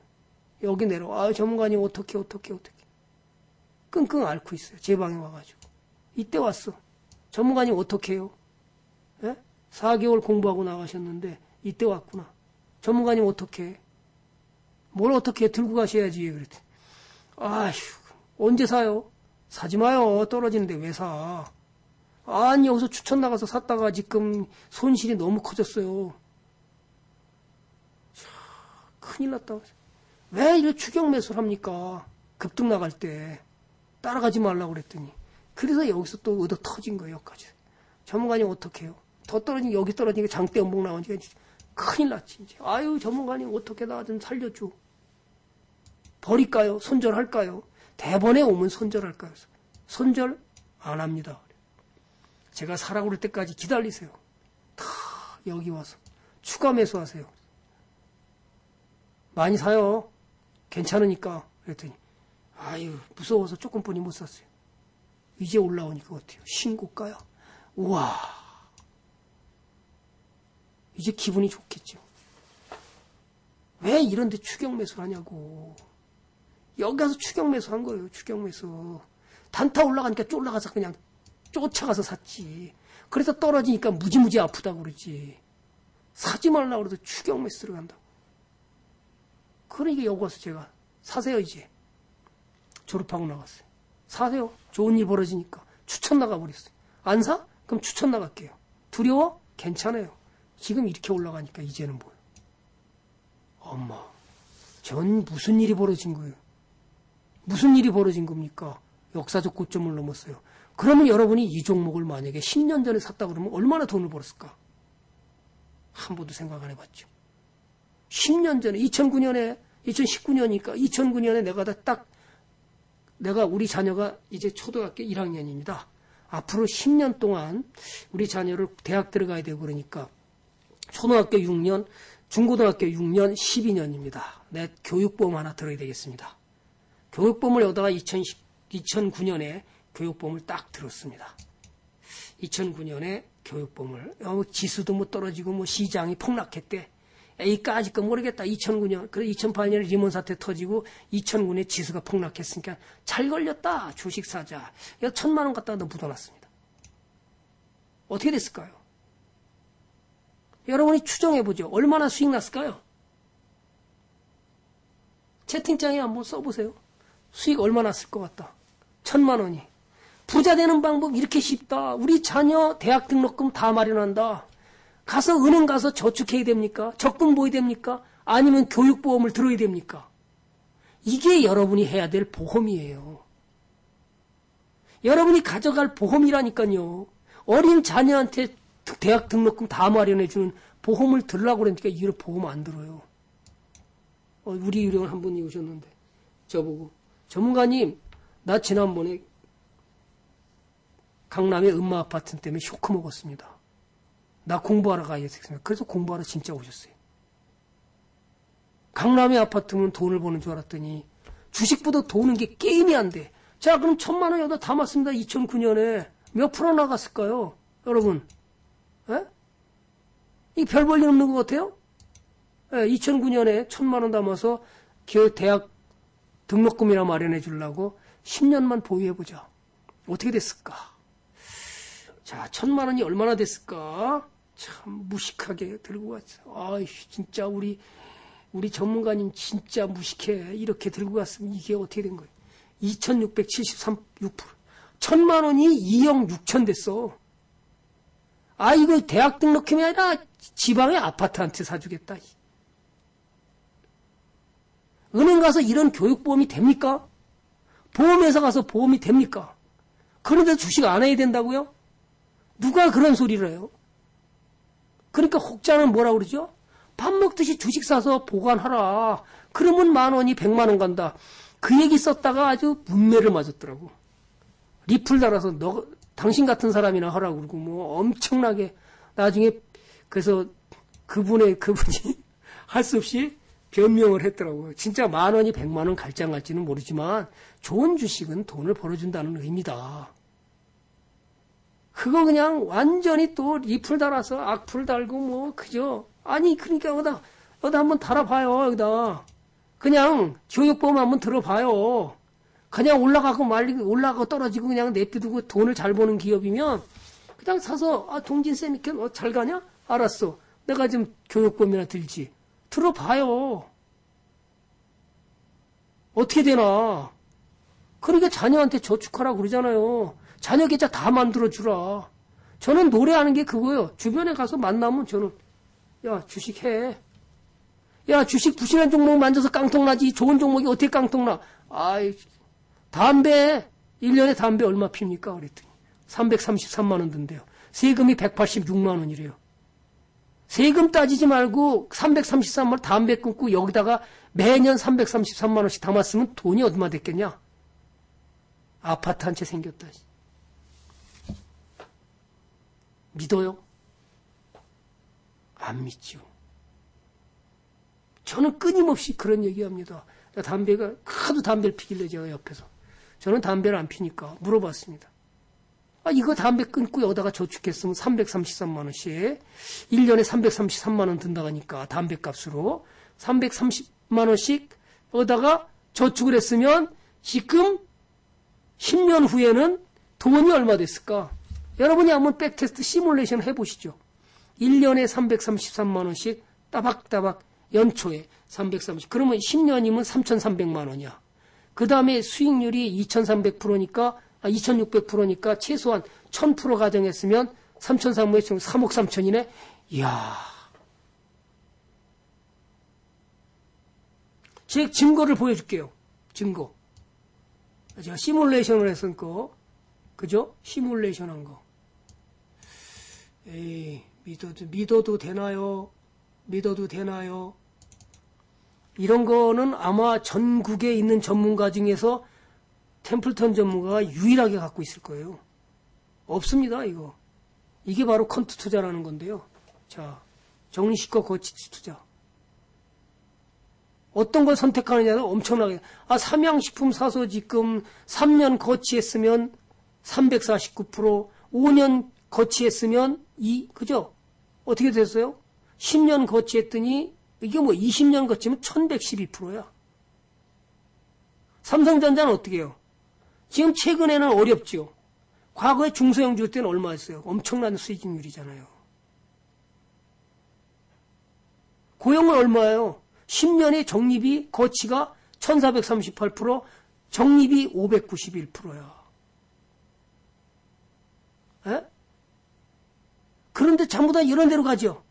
여기 내려와. 아, 전문가님 어떻게 어떻게 어떻게. 끙끙 앓고 있어요. 제 방에 와가지고. 이때 왔어. 전문가님 어떻게 해요? 예? 사 개월 공부하고 나가셨는데 이때 왔구나. 전문가님 어떻게 해? 뭘 어떻게 해? 들고 가셔야지. 그랬더니 아휴 언제 사요? 사지 마요. 떨어지는데 왜 사? 아니 여기서 추천 나가서 샀다가 지금 손실이 너무 커졌어요. 자, 큰일 났다. 왜 이런 추격 매수를 합니까? 급등 나갈 때 따라가지 말라고 그랬더니 그래서 여기서 또 얻어 터진 거예요. 여기까지. 전문가님 어떻게 해요? 더 떨어지니 여기 떨어지니까 장대 연봉 나오니까 큰일 났지. 이제. 아유 전문가님 어떻게 나 좀 살려줘. 버릴까요? 손절할까요? 대번에 오면 손절할까요? 손절 안 합니다. 제가 사라고 그럴 때까지 기다리세요. 다 여기 와서 추가 매수하세요. 많이 사요. 괜찮으니까. 그랬더니 아유 무서워서 조금뿐이 못 샀어요. 이제 올라오니까 어때요? 신고가요? 우와. 이제 기분이 좋겠죠. 왜 이런데 추격 매수를 하냐고. 여기 가서 추격 매수한 거예요. 추격 매수. 단타 올라가니까 쫄라가서 그냥 쫓아가서 샀지. 그래서 떨어지니까 무지무지 아프다고 그러지. 사지 말라고 그래도 추격 매수를 간다고. 그러니까 여기 와서 제가 사세요 이제. 졸업하고 나갔어요. 사세요. 좋은 일 벌어지니까. 추천 나가버렸어요. 안 사? 그럼 추천 나갈게요. 두려워? 괜찮아요. 지금 이렇게 올라가니까 이제는 뭐예요. 엄마. 전 무슨 일이 벌어진 거예요. 무슨 일이 벌어진 겁니까? 역사적 고점을 넘었어요. 그러면 여러분이 이 종목을 만약에 십 년 전에 샀다 그러면 얼마나 돈을 벌었을까? 한 번도 생각 안 해봤죠. 십 년 전에, 이천구 년에, 이천십구 년이니까 이천구 년에 내가 다 딱, 내가 우리 자녀가 이제 초등학교 일 학년입니다. 앞으로 십 년 동안 우리 자녀를 대학 들어가야 되고 그러니까 초등학교 육 년, 중고등학교 육 년, 십이 년입니다. 내 교육보험 하나 들어야 되겠습니다. 교육보험을 여다가 이천구 년에 교육보험을 딱 들었습니다. 이천구 년에 교육보험을 어, 지수도 뭐 떨어지고 뭐 시장이 폭락했대. 에이까지 거 모르겠다. 이천구 년 그래 이천팔 년에 리먼 사태 터지고 이천구 년에 지수가 폭락했으니까 잘 걸렸다. 주식 사자. 이거 천만 원 갖다가 묻어놨습니다. 어떻게 됐을까요? 여러분이 추정해 보죠. 얼마나 수익 났을까요? 채팅창에 한번 써보세요. 수익 얼마 났을 것 같다. 천만 원이. 부자 되는 방법 이렇게 쉽다. 우리 자녀 대학 등록금 다 마련한다. 가서 은행 가서 저축해야 됩니까? 적금 보유 됩니까? 아니면 교육보험을 들어야 됩니까? 이게 여러분이 해야 될 보험이에요. 여러분이 가져갈 보험이라니까요. 어린 자녀한테 대학 등록금 다 마련해주는 보험을 들으라고 그러니까 이런 보험 안 들어요. 어, 우리 유령을 한 분이 오셨는데 저보고 전문가님 나 지난번에 강남의 음마 아파트 때문에 쇼크 먹었습니다. 나 공부하러 가야 했습니다. 그래서 공부하러 진짜 오셨어요. 강남의 아파트면 돈을 버는 줄 알았더니 주식보다 도는 게 게임이 안 돼. 자 그럼 천만 원 여기다 담았습니다. 이천구 년에 몇 프로 나갔을까요? 여러분 에? 이 별 볼일 없는 것 같아요? 예, 이천구 년에 천만 원 담아서 대학 등록금이나 마련해 주려고 십 년만 보유해보자. 어떻게 됐을까? 자, 천만 원이 얼마나 됐을까? 참 무식하게 들고 갔어. 아이 진짜 우리 우리 전문가님 진짜 무식해. 이렇게 들고 갔으면 이게 어떻게 된 거예요? 이천육백칠십삼, 육 퍼센트. 천만 원이 이억 육천 됐어. 아 이거 대학 등록금이 아니라 지방의 아파트 한 채 사주겠다. 은행 가서 이런 교육보험이 됩니까? 보험회사 가서 보험이 됩니까? 그런데 주식 안 해야 된다고요? 누가 그런 소리를 해요? 그러니까 혹자는 뭐라 그러죠? 밥 먹듯이 주식 사서 보관하라. 그러면 만 원이 백만 원 간다. 그 얘기 썼다가 아주 문매를 맞았더라고. 리플 달아서 너 당신 같은 사람이나 하라고 그러고 뭐 엄청나게 나중에 그래서 그분의 그분이 할 수 없이 변명을 했더라고요. 진짜 만 원이 백만 원 갈지 안 갈지는 모르지만 좋은 주식은 돈을 벌어준다는 의미다. 그거 그냥 완전히 또 리플 달아서 악플 달고 뭐 그죠? 아니 그러니까 여기다 여기다 한번 달아봐요. 여기다 그냥 교육보험 한번 들어봐요. 그냥 올라가고 말리고 올라가고 떨어지고 그냥 내비두고 돈을 잘 버는 기업이면 그냥 사서 아 동진쌤이 어, 잘 가냐? 알았어. 내가 지금 교육보험이나 들지. 들어봐요. 어떻게 되나. 그러니까 자녀한테 저축하라고 그러잖아요. 자녀 계좌 다 만들어주라. 저는 노래하는 게 그거예요. 주변에 가서 만나면 저는 야 주식해. 야 주식 부실한 종목 만져서 깡통나지. 좋은 종목이 어떻게 깡통나. 아이 담배 일 년에 담배 얼마 핍니까? 그랬더니 삼백삼십삼만 원 든대요. 세금이 백팔십육만 원이래요. 세금 따지지 말고 삼백삼십삼만 원 담배 끊고 여기다가 매년 삼백삼십삼만 원씩 담았으면 돈이 얼마 됐겠냐? 아파트 한 채 생겼다. 믿어요? 안 믿죠. 저는 끊임없이 그런 얘기합니다. 담배가 하도 담배를 피길래 제가 옆에서. 저는 담배를 안 피니까 물어봤습니다. 아, 이거 담배 끊고 여기다가 저축했으면 삼백삼십삼만 원씩, 일 년에 삼백삼십삼만 원 든다고 하니까, 담배 값으로. 삼백삼십만 원씩 여기다가 저축을 했으면, 지금 십 년 후에는 돈이 얼마 됐을까? 여러분이 한번 백테스트 시뮬레이션 해보시죠. 일 년에 삼백삼십삼만 원씩, 따박따박, 연초에 삼백삼십. 그러면 십 년이면 삼천삼백만 원이야. 그 다음에 수익률이 이천삼백 퍼센트니까, 아, 이천육백 퍼센트니까 최소한 천 퍼센트 가정했으면 삼천삼백만 원, 삼억 삼천이네. 이야. 제 증거를 보여줄게요. 증거. 제가 시뮬레이션을 했은 거. 그죠? 시뮬레이션 한 거. 에이, 믿어도, 믿어도 되나요? 믿어도 되나요? 이런 거는 아마 전국에 있는 전문가 중에서 템플턴 전문가가 유일하게 갖고 있을 거예요. 없습니다, 이거. 이게 바로 컨트 투자라는 건데요. 자, 정리식과 거치지 투자. 어떤 걸 선택하느냐는 엄청나게. 아, 삼양식품 사서 지금 삼 년 거치했으면 삼백사십구 퍼센트, 오 년 거치했으면 이, 그죠? 어떻게 됐어요? 십 년 거치했더니, 이게 뭐 이십 년 거치면 천백십이 퍼센트야. 삼성전자는 어떻게 해요? 지금 최근에는 어렵죠. 과거에 중소형 줄 때는 얼마였어요? 엄청난 수익률이잖아요. 고용은 얼마예요? 십 년의 적립이 거치가 천사백삼십팔 퍼센트, 적립이 오백구십일 퍼센트야. 에? 그런데 전부 다 이런 데로 가죠.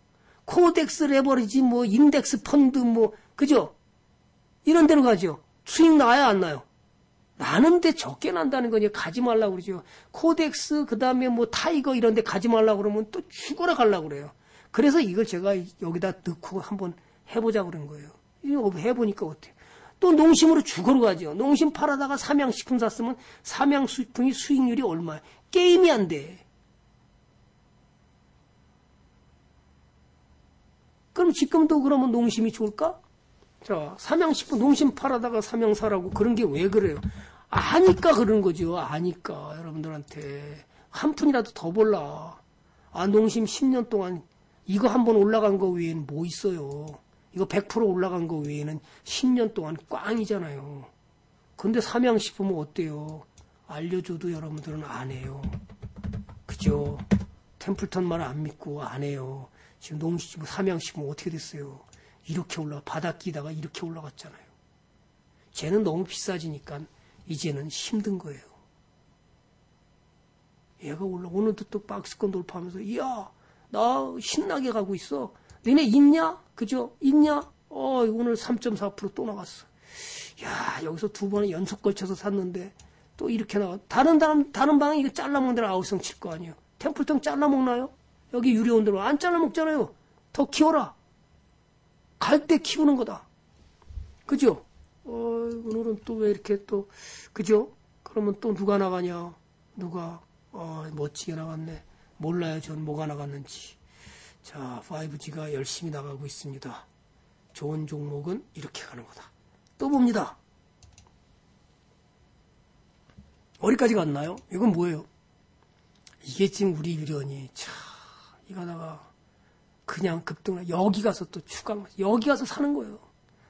코덱스 레버리지, 뭐 인덱스 펀드, 뭐 그죠? 이런 데로 가죠. 수익 나야 안 나요? 나는데 적게 난다는 거니까 가지 말라고 그러죠. 코덱스 그 다음에 뭐 타이거 이런 데 가지 말라고 그러면 또 죽어라 가려고 그래요. 그래서 이걸 제가 여기다 넣고 한번 해보자고 그런 거예요. 해보니까 어때요? 또 농심으로 죽으러 가죠. 농심 팔아다가 삼양식품 샀으면 삼양식품이 수익률이 얼마야? 게임이 안 돼. 그럼 지금도 그러면 농심이 좋을까? 자, 삼양식품 농심 팔아다가 삼양 사라고 그런 게 왜 그래요? 아니까 그런 거죠. 아니까 여러분들한테 한 푼이라도 더 벌라. 아, 농심 십 년 동안 이거 한번 올라간 거 외에는 뭐 있어요? 이거 백 퍼센트 올라간 거 외에는 십 년 동안 꽝이잖아요. 근데 삼양식품은 어때요? 알려줘도 여러분들은 안 해요. 그죠? 템플턴 말 안 믿고 안 해요. 지금 농심, 삼양식품 어떻게 됐어요? 이렇게 올라가, 바닥 끼다가 이렇게 올라갔잖아요. 쟤는 너무 비싸지니까 이제는 힘든 거예요. 얘가 올라, 오늘도 또 박스권 돌파하면서, 이야, 나 신나게 가고 있어. 너네 있냐? 그죠? 있냐? 어, 오늘 삼 점 사 퍼센트 또 나갔어. 야, 여기서 두 번에 연속 걸쳐서 샀는데 또 이렇게 나가. 다른, 다른, 다른 방은 이거 잘라먹는 데는 아우성 칠 거 아니에요. 템플턴 잘라먹나요? 여기 유료온 데로 안 잘라먹잖아요. 더 키워라. 갈 때 키우는 거다. 그죠? 어, 오늘은 또 왜 이렇게 또, 그죠? 그러면 또 누가 나가냐? 누가? 어, 멋지게 나갔네. 몰라요, 전 뭐가 나갔는지. 자, 파이브지가 열심히 나가고 있습니다. 좋은 종목은 이렇게 가는 거다. 또 봅니다. 어디까지 갔나요? 이건 뭐예요? 이게 지금 우리 유련이, 참, 이거다가 그냥 급등을, 여기 가서 또 추가, 여기 가서 사는 거예요.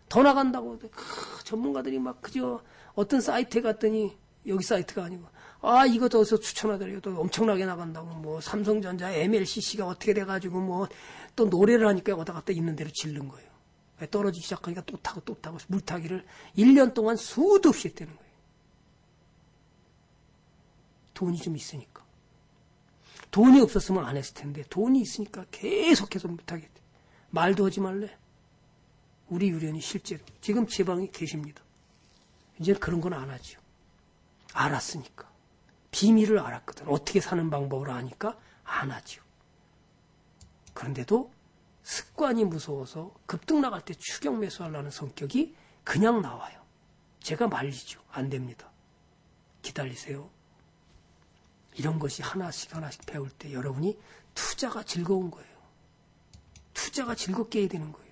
더 나간다고. 크, 전문가들이 막, 그죠? 어떤 사이트에 갔더니, 여기 사이트가 아니고, 아, 이거 더서 추천하더래요. 또 엄청나게 나간다고, 뭐, 삼성전자 엠엘씨씨가 어떻게 돼가지고, 뭐, 또 노래를 하니까 왔다 갔다 있는 대로 질른 거예요. 떨어지기 시작하니까 또 타고 또 타고, 물타기를 일 년 동안 수도 없이 했다는 거예요. 돈이 좀 있으니까. 돈이 없었으면 안 했을 텐데, 돈이 있으니까 계속해서 물타기했대. 말도 하지 말래. 우리 유련이 실제로. 지금 제 방에 계십니다. 이제 그런 건 안 하죠. 알았으니까. 비밀을 알았거든. 어떻게 사는 방법을 아니까 안 하죠. 그런데도 습관이 무서워서 급등 나갈 때 추격 매수하려는 성격이 그냥 나와요. 제가 말리죠. 안 됩니다. 기다리세요. 이런 것이 하나씩 하나씩 배울 때 여러분이 투자가 즐거운 거예요. 투자가 즐겁게 해야 되는 거예요.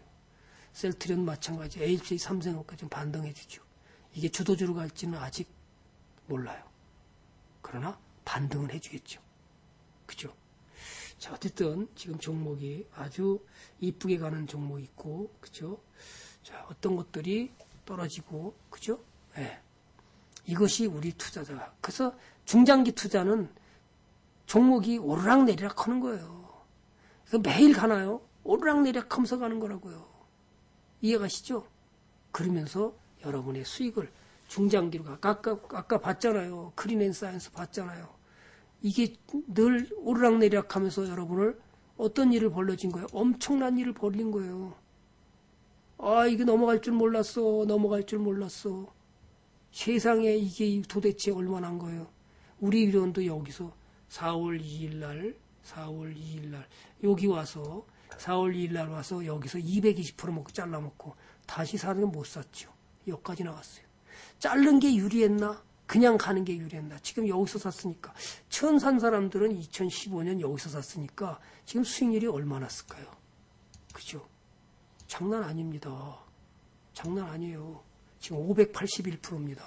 셀트리온 마찬가지, 에이치비 삼성전자까지 반등해주죠. 이게 주도주로 갈지는 아직 몰라요. 그러나 반등은 해주겠죠. 그죠? 자, 어쨌든 지금 종목이 아주 이쁘게 가는 종목이 있고, 그죠? 자, 어떤 것들이 떨어지고, 그죠? 예. 네. 이것이 우리 투자자. 그래서 중장기 투자는 종목이 오르락내리락 하는 거예요. 그러니까 매일 가나요? 오르락내리락 하면서 가는 거라고요. 이해가시죠? 그러면서 여러분의 수익을 중장기로 가. 아까, 아까 봤잖아요. 크린 앤 사이언스 봤잖아요. 이게 늘 오르락내리락 하면서 여러분을 어떤 일을 벌려진 거예요? 엄청난 일을 벌린 거예요. 아, 이게 넘어갈 줄 몰랐어. 넘어갈 줄 몰랐어. 세상에 이게 도대체 얼마나 한 거예요? 우리 유련도 여기서 사월 이일 날, 사월 이일 날, 여기 와서, 사월 이일 날 와서 여기서 이백이십 퍼센트 먹고 잘라먹고 다시 사는 건 못 샀죠. 여기까지 나갔어요. 자른 게 유리했나? 그냥 가는 게 유리했나? 지금 여기서 샀으니까. 처음 산 사람들은 이천십오 년 여기서 샀으니까 지금 수익률이 얼마나 쓸까요? 그죠? 장난 아닙니다. 장난 아니에요. 지금 오백팔십일 퍼센트입니다.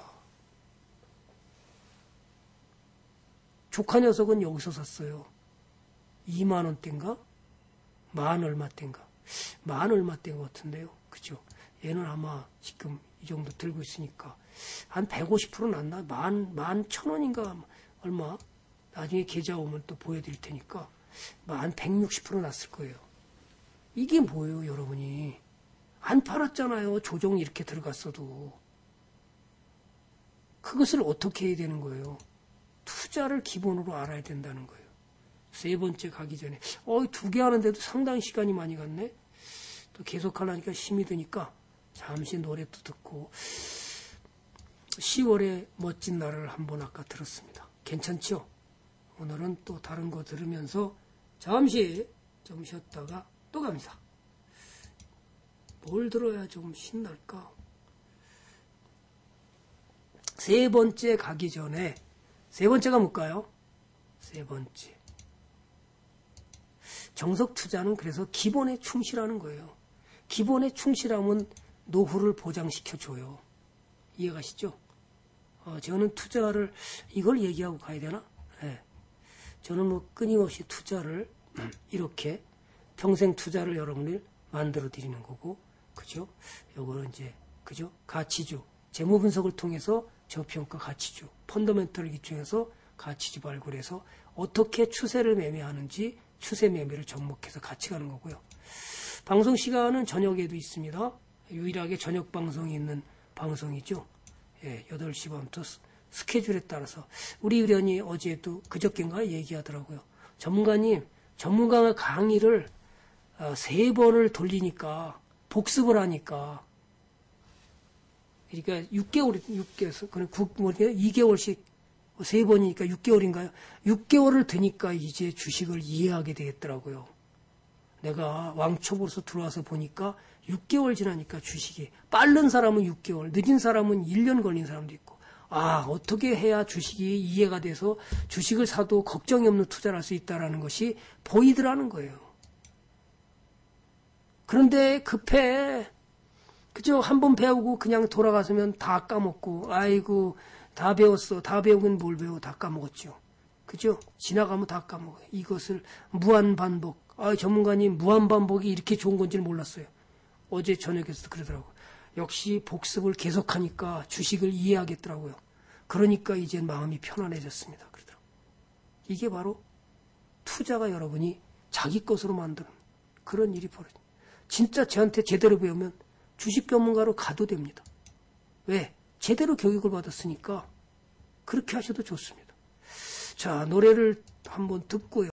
조카 녀석은 여기서 샀어요. 이만 원대인가? 만 얼마대인가? 만 얼마대인 것 같은데요. 그죠? 얘는 아마 지금 이 정도 들고 있으니까 한 백오십 퍼센트 났나? 만, 만 천 원인가? 얼마? 나중에 계좌 오면 또 보여드릴 테니까 만 백육십 퍼센트 났을 거예요. 이게 뭐예요, 여러분이? 안 팔았잖아요. 조정이 이렇게 들어갔어도. 그것을 어떻게 해야 되는 거예요? 투자를 기본으로 알아야 된다는 거예요. 세 번째 가기 전에. 어, 두 개 하는데도 상당히 시간이 많이 갔네. 또 계속 하려니까 힘이 드니까 잠시 노래도 듣고 시월의 멋진 날을 한번 아까 들었습니다. 괜찮죠? 오늘은 또 다른 거 들으면서 잠시 좀 쉬었다가 또 갑니다. 뭘 들어야 좀 신날까? 세 번째 가기 전에 세 번째가 뭘까요? 세 번째. 정석 투자는 그래서 기본에 충실하는 거예요. 기본에 충실하면 노후를 보장시켜줘요. 이해가시죠? 어, 저는 투자를, 이걸 얘기하고 가야 되나? 네. 저는 뭐 끊임없이 투자를 이렇게 평생 투자를 여러분을 만들어 드리는 거고, 그죠? 요거는 이제, 그죠? 가치주. 재무 분석을 통해서 저평가 가치주. 펀더멘털을 기준해서 가치주 발굴해서 어떻게 추세를 매매하는지 추세 매매를 접목해서 같이 가는 거고요. 방송 시간은 저녁에도 있습니다. 유일하게 저녁 방송이 있는 방송이죠. 예, 여덟 시 반부터 스케줄에 따라서. 우리 의원이 어제도 그저께인가 얘기하더라고요. 전문가님, 전문가가 강의를 세 번을 돌리니까, 복습을 하니까, 그러니까 육 개월, 육 개월, 그럼 이 개월씩 세 번이니까 육 개월인가요? 육 개월을 드니까 이제 주식을 이해하게 되겠더라고요. 내가 왕초보로서 들어와서 보니까 육 개월 지나니까 주식이, 빠른 사람은 육 개월, 늦은 사람은 일 년 걸린 사람도 있고, 아, 어떻게 해야 주식이 이해가 돼서 주식을 사도 걱정이 없는 투자를 할 수 있다는 것이 보이더라는 거예요. 그런데 급해. 그죠? 한번 배우고 그냥 돌아가서면 다 까먹고, 아이고, 다 배웠어. 다 배우긴 뭘 배워. 다 까먹었죠. 그죠? 지나가면 다 까먹어요. 이것을 무한반복. 아, 전문가님, 무한반복이 이렇게 좋은 건지 몰랐어요. 어제 저녁에서도 그러더라고요. 역시 복습을 계속하니까 주식을 이해하겠더라고요. 그러니까 이제 마음이 편안해졌습니다. 그러더라고요. 이게 바로 투자가 여러분이 자기 것으로 만드는 그런 일이 벌어집니다. 진짜 저한테 제대로 배우면 주식 전문가로 가도 됩니다. 왜? 제대로 교육을 받았으니까 그렇게 하셔도 좋습니다. 자, 노래를 한번 듣고요.